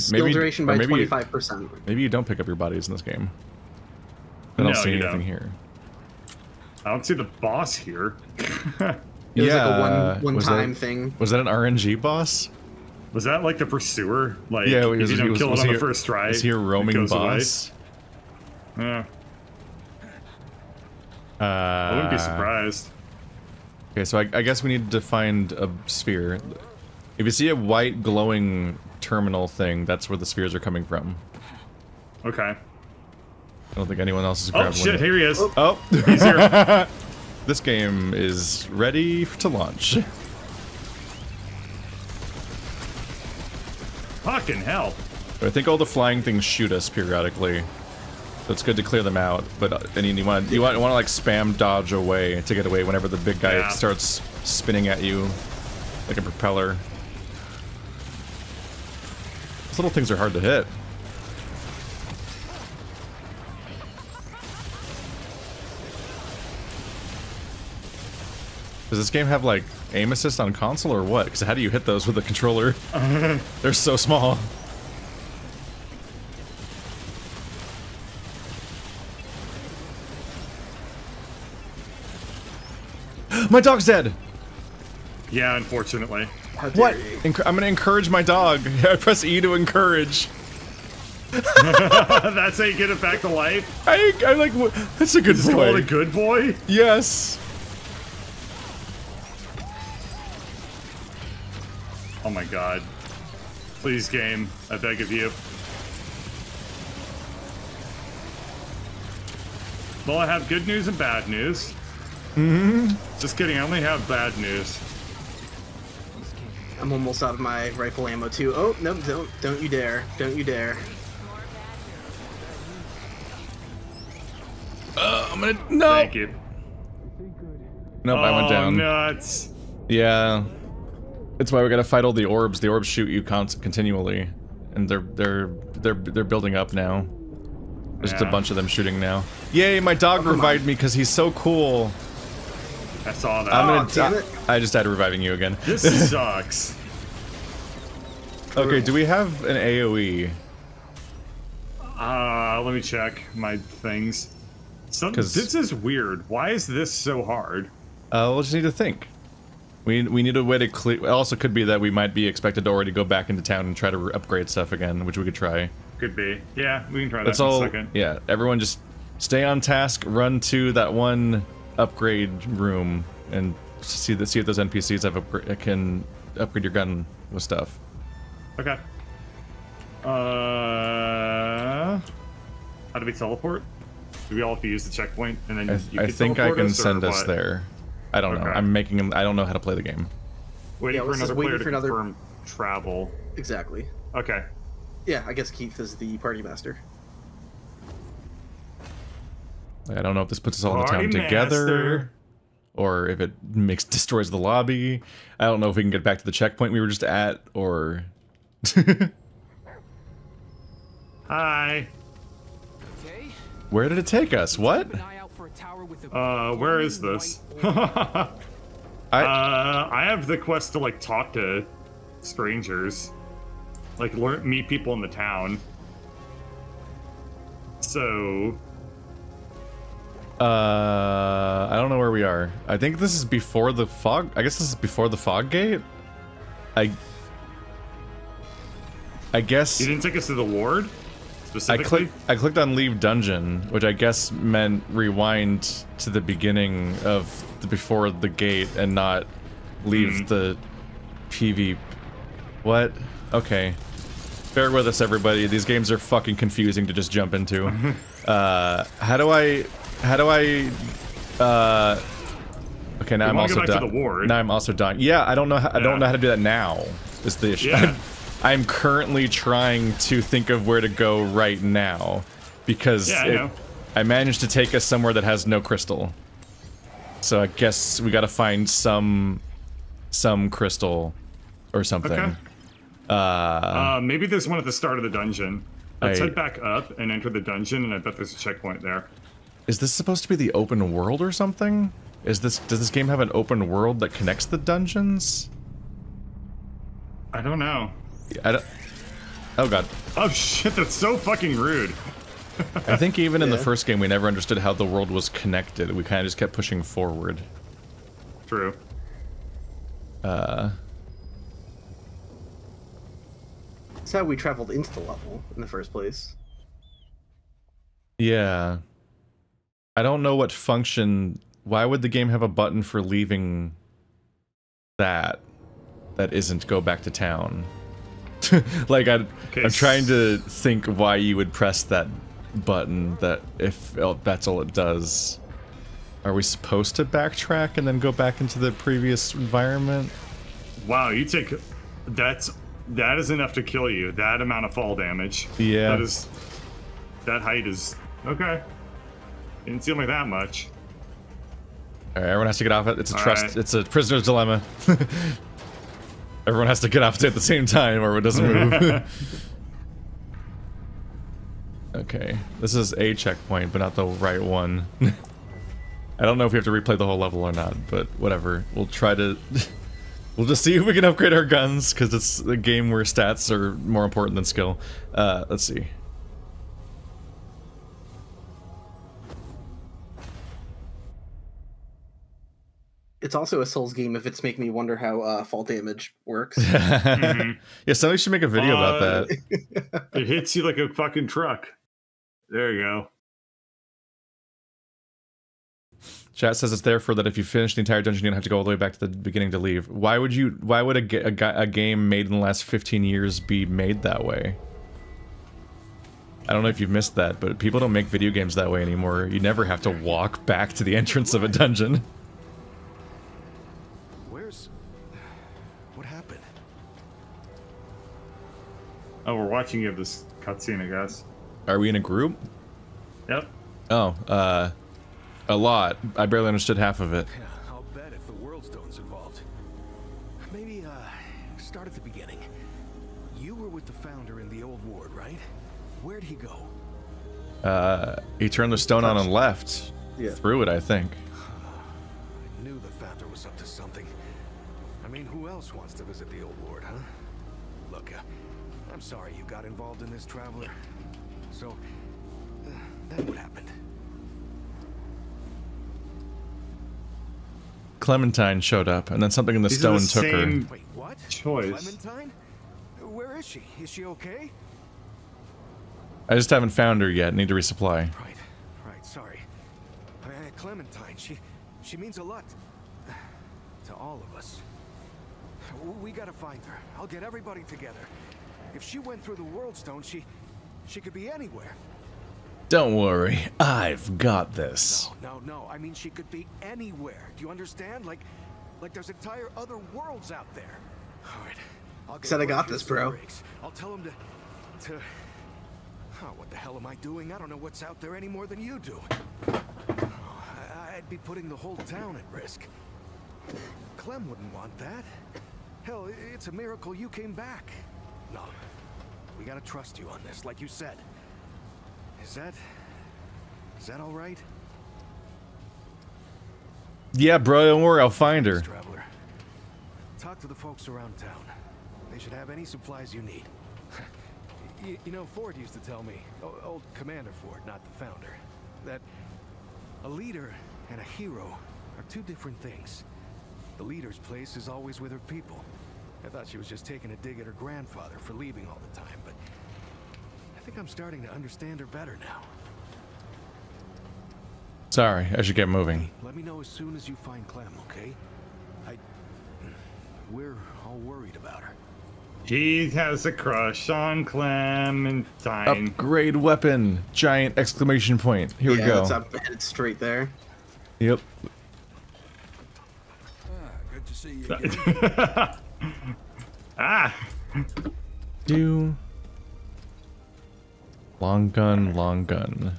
Skill duration by 25%. Maybe you don't pick up your bodies in this game. I don't see anything here. I don't see the boss here. It was like a one-time thing. Was that an RNG boss? Was that like the pursuer? Like, yeah, if you don't kill it on the first try, is he a roaming boss? Yeah. I wouldn't be surprised. Okay, so I guess we need to find a sphere. If you see a white glowing terminal thing, that's where the spheres are coming from. Okay. I don't think anyone else is grabbing one. Oh shit! Here he is. Oh, he's here. This game is ready to launch. Fucking hell. I think all the flying things shoot us periodically. So it's good to clear them out, but you want to like spam dodge away to get away whenever the big guy starts spinning at you like a propeller. Those little things are hard to hit. Does this game have like aim assist on console or what? Because how do you hit those with a controller? They're so small. My dog's dead! Yeah, unfortunately. What? I'm gonna encourage my dog. I press E to encourage. That's how you get it back to life? I like, that's a good boy. Is this called a good boy? Yes. Oh my god. Please, game. I beg of you. Well, I have good news and bad news. Just kidding, I only have bad news. I'm almost out of my rifle ammo, too. Oh, no, don't you dare. Don't you dare. I'm gonna... No! Thank you. Nope, I went down. Oh, nuts. Yeah. That's why we gotta fight all the orbs. The orbs shoot you continually, and they're building up now. There's just a bunch of them shooting now. Yay! My dog revived me because he's so cool. I saw that. I just died reviving you again. This sucks. Okay, do we have an AOE? Let me check my things. This is weird. Why is this so hard? We'll just need to think. We need a way to clear. It also could be that we might be expected to already go back into town and try to upgrade stuff again, which we could try. Could be. Yeah, we can try that in a second. Yeah, everyone just stay on task, run to that one upgrade room, and see that if those NPCs have can upgrade your gun with stuff. Okay. How do we teleport? Do we all have to use the checkpoint and then you can teleport us? I think I can send us there. I don't know. I'm making them. I don't know how to play the game. Waiting for another player to confirm travel. Exactly. Okay. Yeah, I guess Keith is the party master. I don't know if this puts us all in the town together, or if it destroys the lobby. I don't know if we can get back to the checkpoint we were just at, or. Hi. Okay. Where did it take us? What? Where is this? I have the quest to like talk to strangers, like meet people in the town. So. I don't know where we are. I think this is before the fog. I guess this is before the fog gate. I guess you didn't take us to the ward. I clicked on leave dungeon, which I guess meant rewind to the beginning of the before the gate and not leave the PV. What? Okay. Bear with us, everybody. These games are fucking confusing to just jump into. How do I okay, now I'm also done. Now I'm also done. Yeah, I don't know how, I don't know how to do that now. Is the issue. Yeah. I'm currently trying to think of where to go right now, because I managed to take us somewhere that has no crystal. So I guess we gotta find some crystal or something. Okay. Maybe there's one at the start of the dungeon. Let's head back up and enter the dungeon, and I bet there's a checkpoint there. Is this supposed to be the open world or something? Does this game have an open world that connects the dungeons? I don't know. Oh god. Oh shit, that's so fucking rude. I think even in the first game we never understood how the world was connected. We kind of just kept pushing forward. True. That's how we traveled into the level in the first place. Yeah. I don't know what function. Why would the game have a button for leaving that? That isn't go back to town. Like I'm trying to think why you would press that button. That if that's all it does. Are we supposed to backtrack and then go back into the previous environment? Wow, you take that is enough to kill you. That amount of fall damage. Yeah. That height is okay. Didn't seem like that much. All right, everyone has to get off it. It's a It's a prisoner's dilemma. Everyone has to get off at the same time or it doesn't move. Okay, this is a checkpoint, but not the right one. I don't know if we have to replay the whole level or not, but whatever. We'll try to... We'll just see if we can upgrade our guns, because it's a game where stats are more important than skill. Let's see. It's also a Souls game if it's making me wonder how fall damage works. Yeah, somebody should make a video about that. It hits you like a fucking truck. There you go. Chat says it's there for that if you finish the entire dungeon, you don't have to go all the way back to the beginning to leave. Why would you? Why would a game made in the last 15 years be made that way? I don't know if you've missed that, but people don't make video games that way anymore. You never have to walk back to the entrance of a dungeon. Oh, we're watching you have this cutscene, I guess. Are we in a group? Yep. Oh, a lot. I barely understood half of it. Yeah, I'll bet if the world stone's involved. Maybe, start at the beginning. You were with the founder in the old ward, right? Where'd he go? He turned the stone on and left. Yeah. Through it, I think. I knew the founder was up to something. I mean, who else wants to visit the old ward, huh? Look, I'm sorry you got involved in this, Traveler. So, then what happened? Clementine showed up, and then something in the stone took her. Wait, what? Choice. Clementine? Where is she? Is she okay? I just haven't found her yet. I need to resupply. Right. Sorry. I mean, Clementine. She means a lot to all of us. We gotta find her. I'll get everybody together. If she went through the World Stone, she could be anywhere. Don't worry, I've got this. No. I mean, she could be anywhere. Do you understand? Like there's entire other worlds out there. All right. Said I got this, bro. I'll tell him to. Oh, what the hell am I doing? I don't know what's out there any more than you do. I'd be putting the whole town at risk. Clem wouldn't want that. Hell, it's a miracle you came back. No, we gotta trust you on this, like you said. Is that all right? Yeah, bro, don't worry, I'll find her. Traveler, talk to the folks around town. They should have any supplies you need. You know, Ford used to tell me, old Commander Ford, not the founder, that a leader and a hero are two different things. The leader's place is always with her people. I thought she was just taking a dig at her grandfather for leaving all the time, but I think I'm starting to understand her better now. Sorry, I should get moving. Hey, let me know as soon as you find Clem, okay? We're all worried about her. He has a crush on Clementine. Upgrade weapon! Giant exclamation point. Here we go. It's up headed straight there. Yep. Good to see you again. Long gun.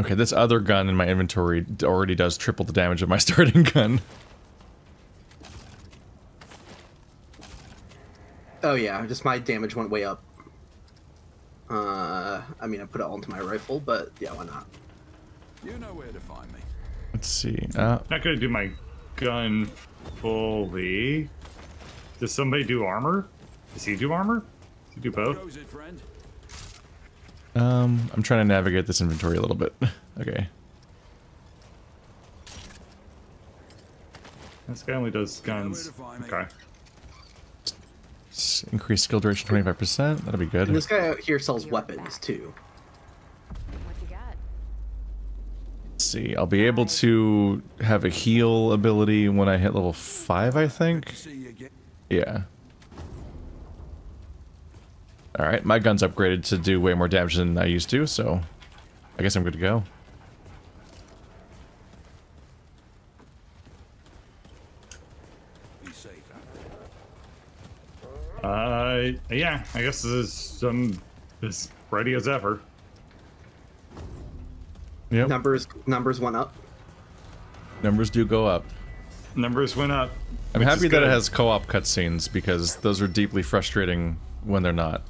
Okay, this other gun in my inventory already does triple the damage of my starting gun. Oh yeah, just my damage went way up. I mean, I put it all into my rifle, but yeah, why not? You know where to find me. Let's see. Not gonna do my gun fully. Does somebody do armor? Does he do armor? Does he do both? I'm trying to navigate this inventory a little bit. Okay. This guy only does guns. Okay. Increase skill duration 25%. That'll be good. And this guy out here sells weapons too. What you got? Let's see, I'll be able to have a heal ability when I hit level 5, I think. Yeah. All right, my gun's upgraded to do way more damage than I used to, so I guess I'm good to go. Yeah, I guess this is as ready as ever. Yep. Numbers went up. Numbers do go up. Numbers went up. I'm happy that it has co-op cutscenes, because those are deeply frustrating when they're not.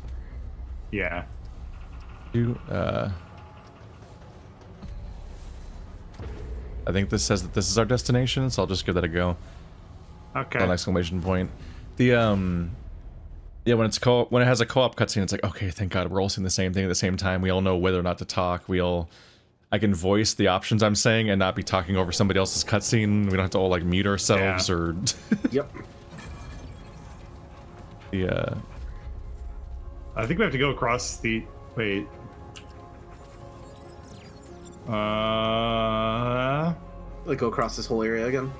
Yeah. I think this says that this is our destination, so I'll just give that a go. Okay. An exclamation point. The, yeah, when it has a co-op cutscene, it's like, okay, thank God, we're all seeing the same thing at the same time. We all know whether or not to talk. We all, I can voice the options I'm saying and not be talking over somebody else's cutscene. We don't have to all like mute ourselves or. Yep. Yeah. I think we have to go across the. Wait. Like go across this whole area again.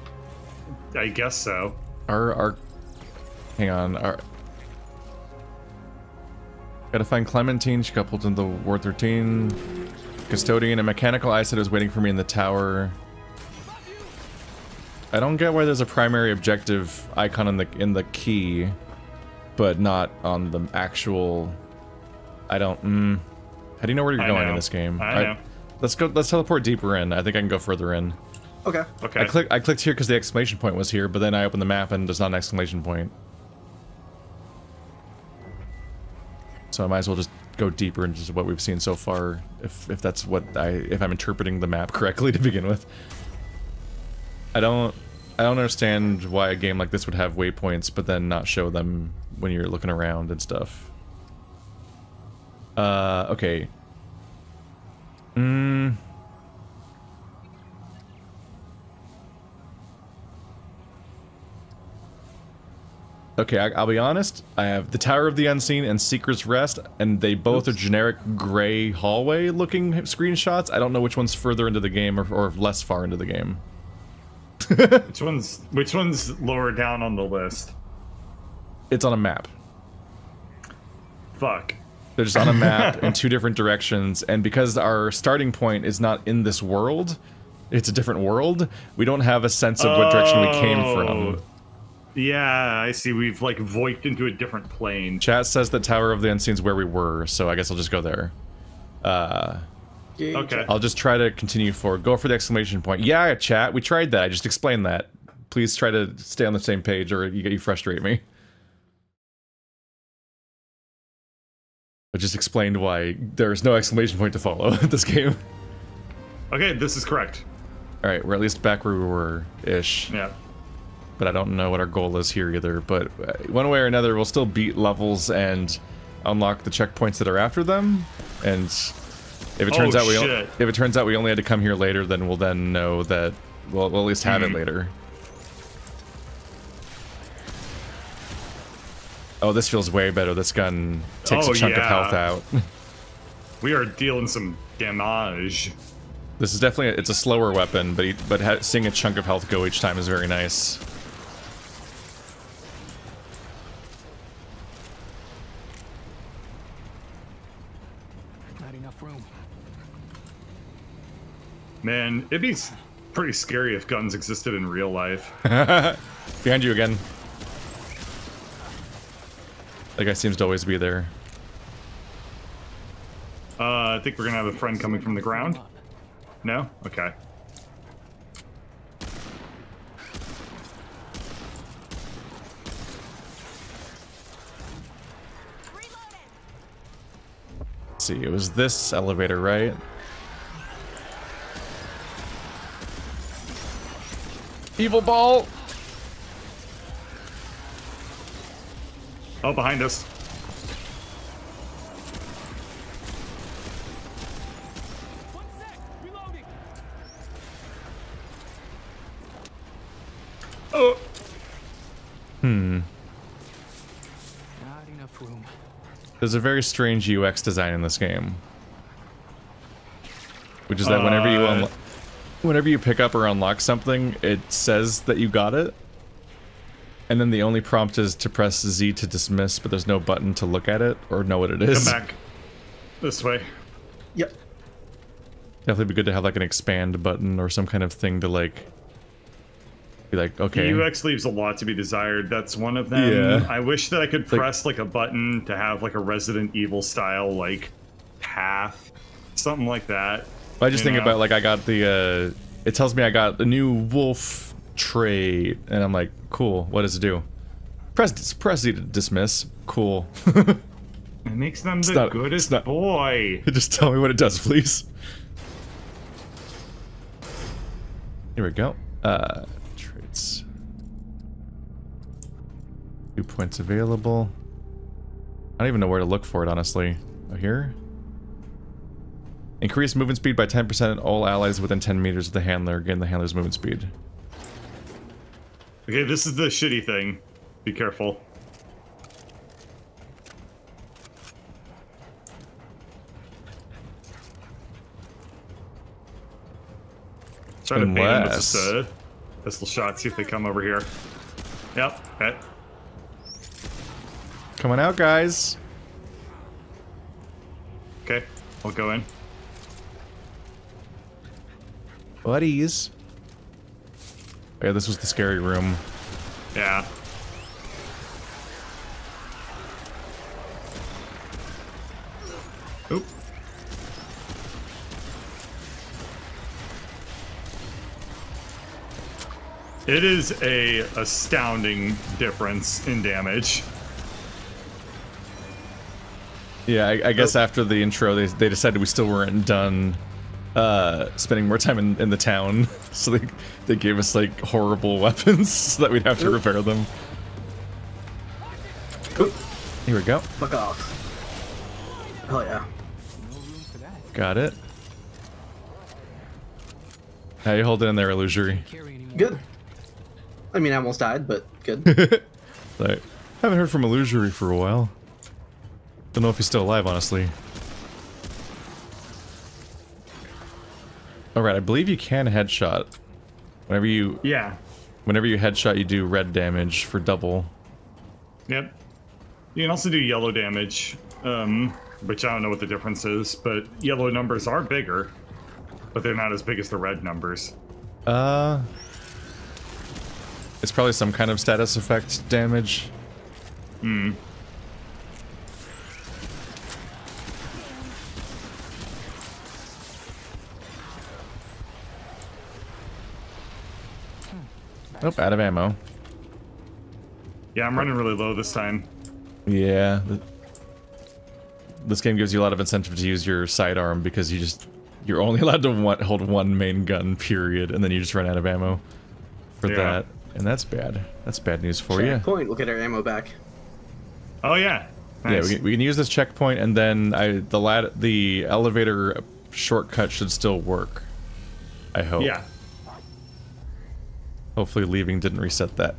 I guess so. Our. Hang on. Our. Gotta find Clementine, she got pulled into War 13. Custodian, a mechanical eyesight was waiting for me in the tower. I don't get why there's a primary objective icon in the key, but not on the actual. I don't. How do you know where you're going in this game? I know. Let's go. Let's teleport deeper in. I think I can go further in. Okay. Okay. I clicked here because the exclamation point was here, but then I opened the map and there's not an exclamation point. So I might as well just go deeper into what we've seen so far, if that's what if I'm interpreting the map correctly to begin with. I don't understand why a game like this would have waypoints but then not show them when you're looking around and stuff. Okay. Okay, I'll be honest. I have the Tower of the Unseen and Seeker's Rest, and they both are generic gray hallway-looking screenshots. I don't know which one's further into the game or less far into the game. Which one's lower down on the list? It's on a map. Fuck. They're just on a map in two different directions, and because our starting point is not in this world, it's a different world, we don't have a sense of what direction we came from. Yeah, I see. We've like voiped into a different plane. Chat says the Tower of the Unseen is where we were, so I guess I'll just go there. Okay. I'll just try to continue forward. Go for the exclamation point. Yeah, chat, we tried that. I just explained that. Please try to stay on the same page or you frustrate me. I just explained why there's no exclamation point to follow in this game. Okay, this is correct. Alright, we're at least back where we were-ish. Yeah. But I don't know what our goal is here either, but one way or another we'll still beat levels and unlock the checkpoints that are after them, and if it turns out we only had to come here later, then we'll then know that we'll at least have it later. Oh, this feels way better. This gun takes a chunk of health out. We are dealing some damage. This is definitely it's a slower weapon, but seeing a chunk of health go each time is very nice. Not enough room. Man, it'd be pretty scary if guns existed in real life. Behind you again. That guy seems to always be there. I think we're gonna have a friend coming from the ground. No? Okay. Let's see, it was this elevator, right? Evil ball! Oh, behind us. One sec, reloading. Oh. Not enough room. There's a very strange UX design in this game, which is that whenever you pick up or unlock something, it says that you got it. And then the only prompt is to press Z to dismiss, but there's no button to look at it or know what it is. Come back. This way. Yep. Definitely be good to have like an expand button or some kind of thing to like be like, okay. The UX leaves a lot to be desired. That's one of them. Yeah. I wish that I could press like a button to have like a Resident Evil style like path, something like that. I just think about like I got the it tells me I got the new wolf trade, and I'm like, cool, what does it do? Press Z to dismiss. Cool. It makes them the goodest boy. Just tell me what it does, please. Here we go. Traits. 2 points available. I don't even know where to look for it, honestly. Oh, here? Increase movement speed by 10% all allies within 10 meters of the handler. Again, the handler's movement speed. Okay, this is the shitty thing. Be careful. Try to bait them with just a pistol shot, see if they come over here. Yep, okay. Come on out, guys. Okay, I'll go in. Buddies. Yeah, this was the scary room. Yeah. Oop. It is a astounding difference in damage. Yeah, I guess after the intro, they decided we still weren't done. Spending more time in the town, so they gave us like horrible weapons so that we'd have to repair them. Oop. Here we go. Fuck off. Hell yeah. Got it. How you holding in there, Illusory? Good. I mean, I almost died, but good. Like, Haven't heard from Illusory for a while. Don't know if he's still alive, honestly. Alright, I believe you can headshot. Whenever you... Yeah. Whenever you headshot, you do red damage for double. Yep. You can also do yellow damage, which I don't know what the difference is, but yellow numbers are bigger, but they're not as big as the red numbers. It's probably some kind of status effect damage. Hmm. Oh, out of ammo. Yeah, I'm running really low this time. Yeah. This game gives you a lot of incentive to use your sidearm because you just... You're only allowed to hold one main gun, period, and then you just run out of ammo for that. And that's bad. That's bad news for you. Checkpoint. We'll get our ammo back. Oh, yeah. Nice. Yeah, we can use this checkpoint, and then the elevator shortcut should still work. I hope. Yeah. Hopefully leaving didn't reset that.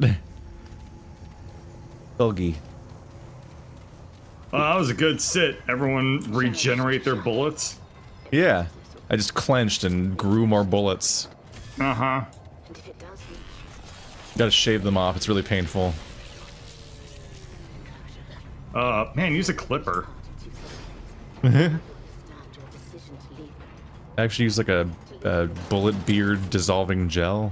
Buggy. Well, that was a good sit. Everyone regenerate their bullets? Yeah. I just clenched and grew more bullets. Uh-huh. Gotta shave them off, it's really painful. Man, use a clipper. I actually use like a bullet beard dissolving gel.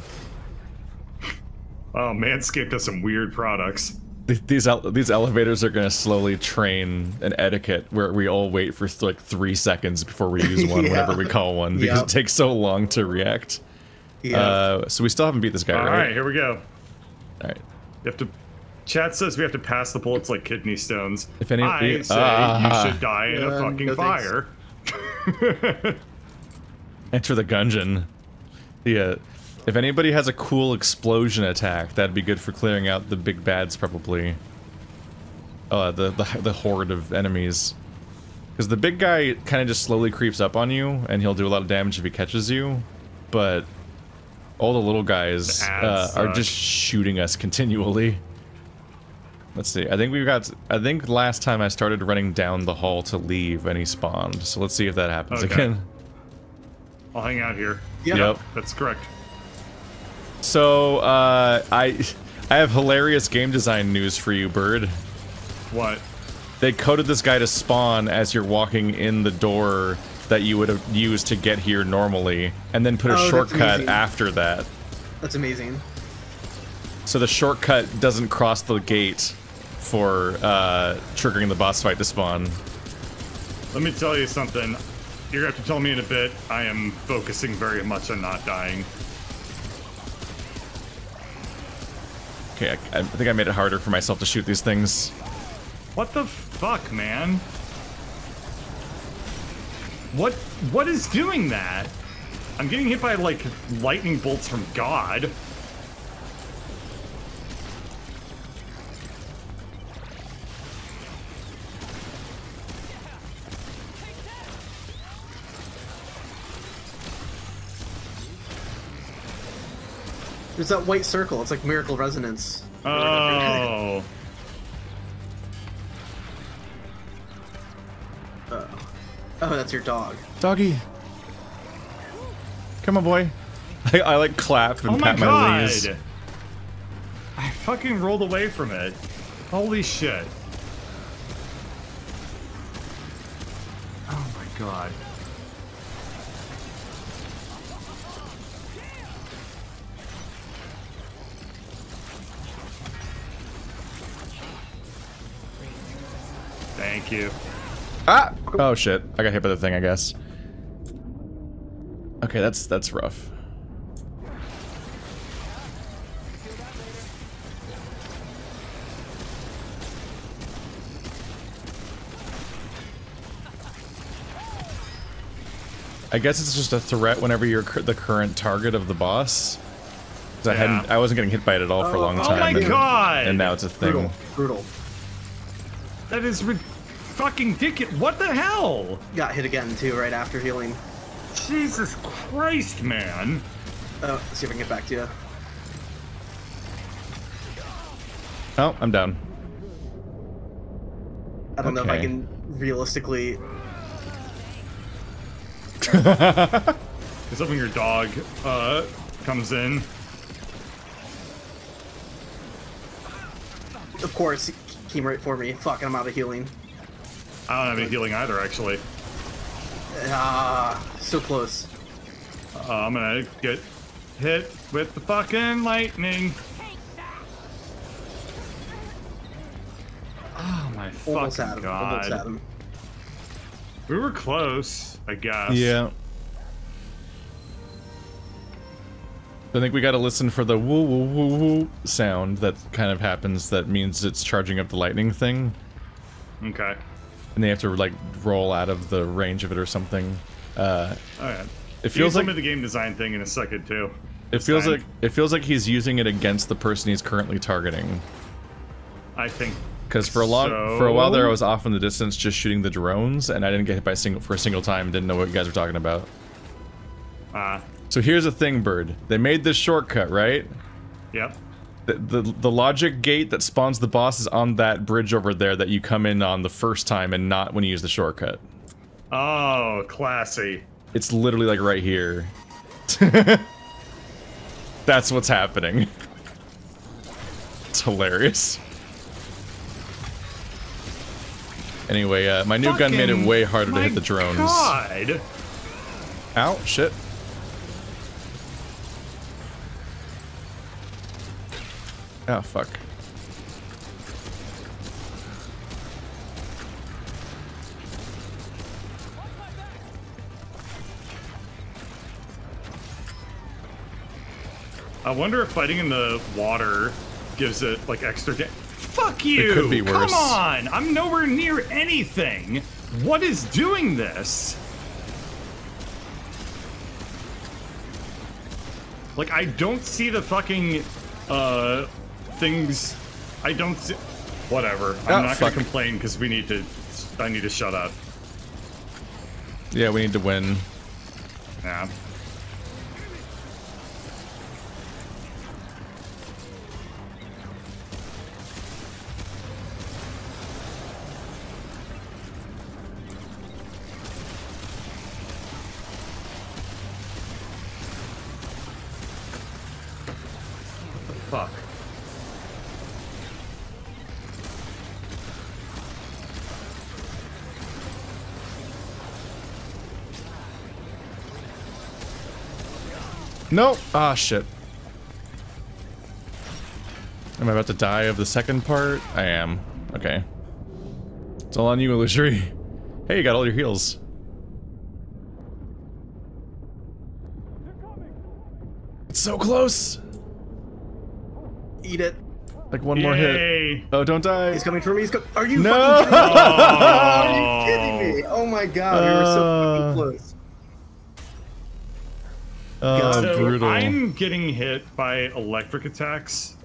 Oh, Manscaped does some weird products. These elevators are gonna slowly train an etiquette where we all wait for like 3 seconds before we use one, whenever we call one, because it takes so long to react. Yeah. So we still haven't beat this guy, right? Alright, here we go. Alright. You have to... Chat says we have to pass the bullets like kidney stones. If any... I say you should die in a fucking fire. Enter the gungeon. Yeah. If anybody has a cool explosion attack, that'd be good for clearing out the big bads, probably. The horde of enemies. Because the big guy kind of just slowly creeps up on you, and he'll do a lot of damage if he catches you, but... All the little guys are just shooting us continually. Let's see. I think we've got. I think last time I started running down the hall to leave, and he spawned. So let's see if that happens again. I'll hang out here. Yep, that's correct. So I have hilarious game design news for you, Bird. What? They coded this guy to spawn as you're walking in the door that you would have used to get here normally, and then put a shortcut after that. That's amazing. So the shortcut doesn't cross the gate for triggering the boss fight to spawn. Let me tell you something. You're gonna have to tell me in a bit. I am focusing very much on not dying. Okay, I think I made it harder for myself to shoot these things. What the fuck, man? What is doing that? I'm getting hit by, like, lightning bolts from God. There's that white circle. It's like Miracle Resonance. Oh. Oh, that's your dog. Doggy. Come on, boy. I like clap and pat my knees. I fucking rolled away from it. Holy shit. Oh my god. Thank you. Ah! Oh shit! I got hit by the thing, I guess. Okay, that's rough. I guess it's just a threat whenever you're the current target of the boss. Because I wasn't getting hit by it at all for a long time. Oh my god! And now it's a thing. Brutal. That is ridiculous. Fucking dick! What the hell? Got hit again too, right after healing. Jesus Christ, man! Oh, let's see if I can get back to you. Oh, I'm down. I don't know if I can realistically. Except when your dog comes in. Of course, he came right for me. Fuck, I'm out of healing. I don't have any healing either, actually. Ah, so close. I'm gonna get hit with the fucking lightning. Oh my fucking god. We were close, I guess. Yeah. I think we gotta listen for the woo woo woo woo sound that kind of happens that means it's charging up the lightning thing. Okay. And they have to like roll out of the range of it or something. Alright. It feels like the game design thing in a second too. It feels like he's using it against the person he's currently targeting. I think. Because for a while there I was off in the distance just shooting the drones and I didn't get hit by a single time, didn't know what you guys were talking about. So here's the thing, Bird. They made this shortcut, right? Yep. The logic gate that spawns the boss is on that bridge over there that you come in on the first time and not when you use the shortcut. Oh, classy. It's literally like right here. That's what's happening. It's hilarious. Anyway, my new gun made it way harder to hit the drones. God. Ow, shit. Oh, fuck. I wonder if fighting in the water gives it, like, extra damage. Fuck you! It could be worse. Come on! I'm nowhere near anything! What is doing this? Like, I don't see the fucking, things. I don't see. Whatever. I'm not gonna complain because we need to. I need to shut up. Yeah, we need to win. Yeah. Fuck. No! Ah, shit. Am I about to die of the second part? I am. Okay. It's all on you, Illusory. Hey, you got all your heals. It's so close! Eat it. Like one more hit. Oh, don't die. He's coming for me. He's coming. Are you fucking kidding me? Are you kidding me? Oh my god, we were so fucking close. So brutal. I'm getting hit by electric attacks,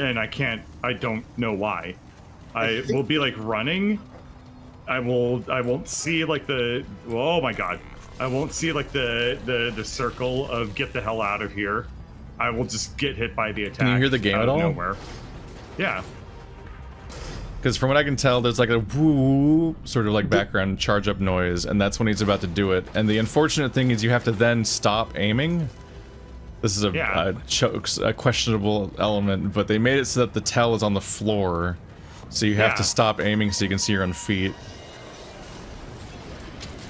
and I can't. I don't know why. I will be like running. I won't see like the. Oh my god. I won't see like the circle of get the hell out of here. I will just get hit by the attack. Can you hear the game at all? Nowhere. Yeah. Because from what I can tell, there's like a woo sort of like background charge up noise, and that's when he's about to do it. And the unfortunate thing is you have to then stop aiming. This is a questionable element, but they made it so that the tell is on the floor. So you have to stop aiming so you can see your own feet.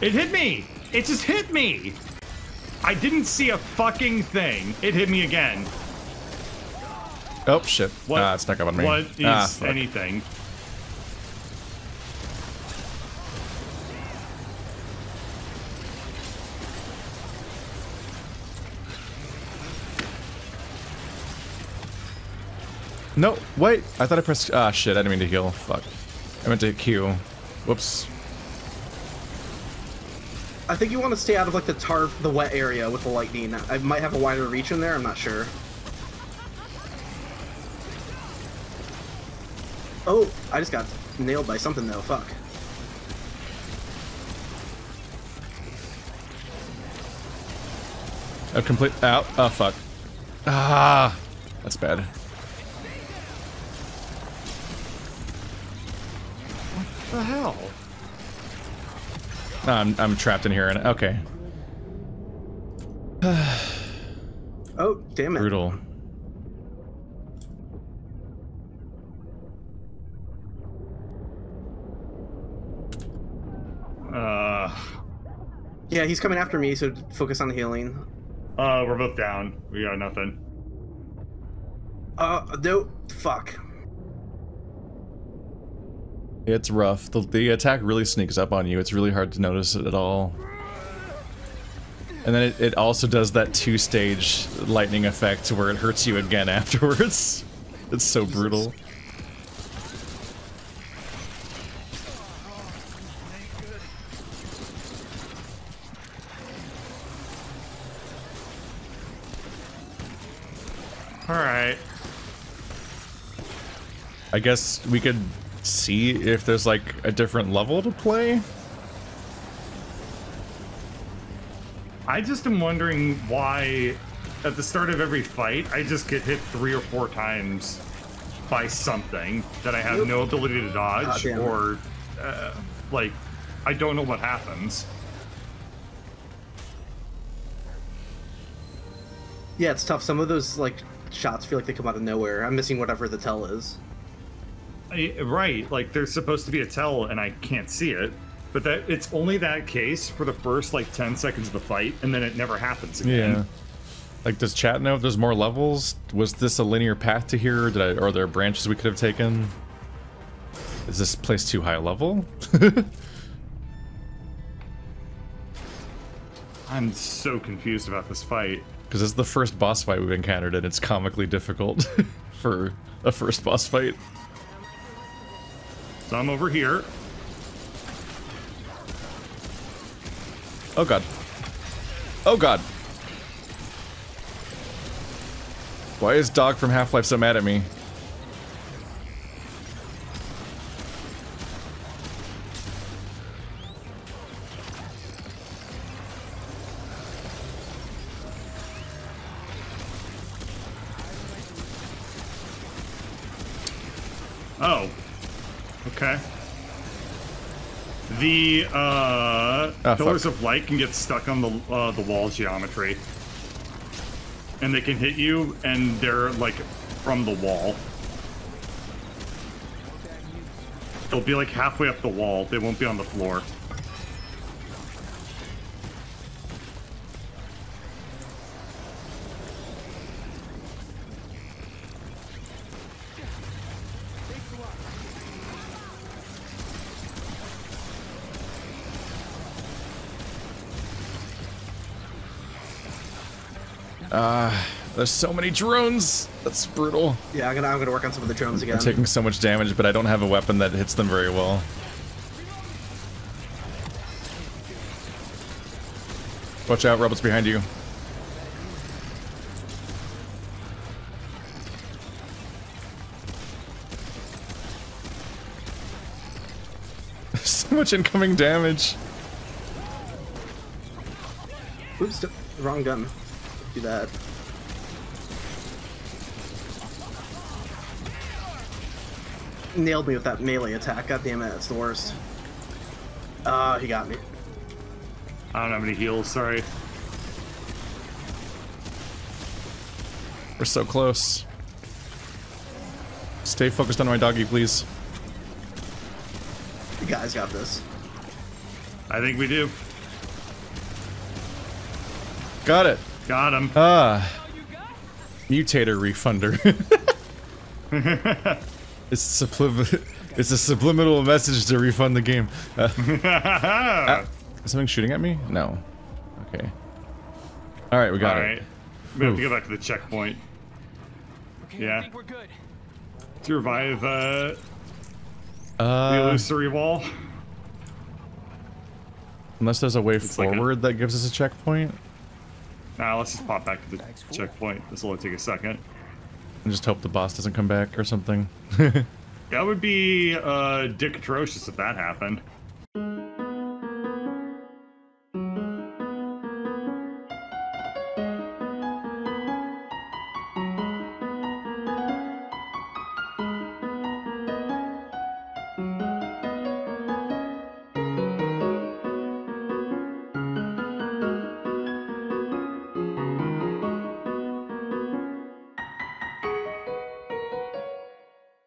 It hit me! It just hit me! I didn't see a fucking thing. It hit me again. Oh shit! What? Ah, it snuck up on me. What is anything? No, wait. I thought I pressed. Ah, shit! I didn't mean to heal. Fuck. I meant to hit Q. Whoops. I think you want to stay out of like the wet area with the lightning. I might have a wider reach in there. I'm not sure. Oh, I just got nailed by something though. Fuck. A complete out. Oh, fuck. Ah, that's bad. What the hell? I'm trapped in here. And okay. Oh, damn it. Brutal. Yeah, he's coming after me, so focus on healing. We're both down. We got nothing. No, fuck. It's rough. The attack really sneaks up on you. It's really hard to notice it at all. And then it also does that two-stage lightning effect where it hurts you again afterwards. It's so brutal. Alright. I guess we could see if there's like a different level to play. I just am wondering why at the start of every fight I just get hit 3 or 4 times by something that I have no ability to dodge or like I don't know what happens. Yeah, it's tough. Some of those like shots feel like they come out of nowhere. I'm missing whatever the tell is. Right, like there's supposed to be a tell and I can't see it, but that it's only that case for the first like 10 seconds of the fight, and then it never happens again. Yeah. Like, does chat know if there's more levels? Was this a linear path to here? Are there branches we could have taken? Is this place too high level? I'm so confused about this fight. Because it's the first boss fight we've encountered, and it's comically difficult for a first boss fight. So I'm over here. Oh god. Oh god. Why is Dog from Half-Life so mad at me? Oh. Okay. The pillars of light can get stuck on the wall geometry, and they can hit you, and they're like from the wall. They'll be like halfway up the wall. They won't be on the floor. There's so many drones. That's brutal. Yeah, I'm gonna work on some of the drones again. I'm taking so much damage, but I don't have a weapon that hits them very well. Watch out, robots behind you. So much incoming damage. Oops, wrong gun. Do that. Nailed me with that melee attack. God damn it, that's the worst. He got me. I don't have any heals, sorry. We're so close. Stay focused on my doggy, please. You guys got this. I think we do. Got it. Got him. Mutator refunder. It's a subliminal message to refund the game. Is something shooting at me? No. Okay. All right, we got it. We have to go back to the checkpoint. Okay, yeah. I think we're good. To revive the illusory wall. Unless there's a way forward that gives us a checkpoint. Nah, let's just pop back to the checkpoint. This will only take a second. And just hope the boss doesn't come back or something. That would be dick atrocious if that happened.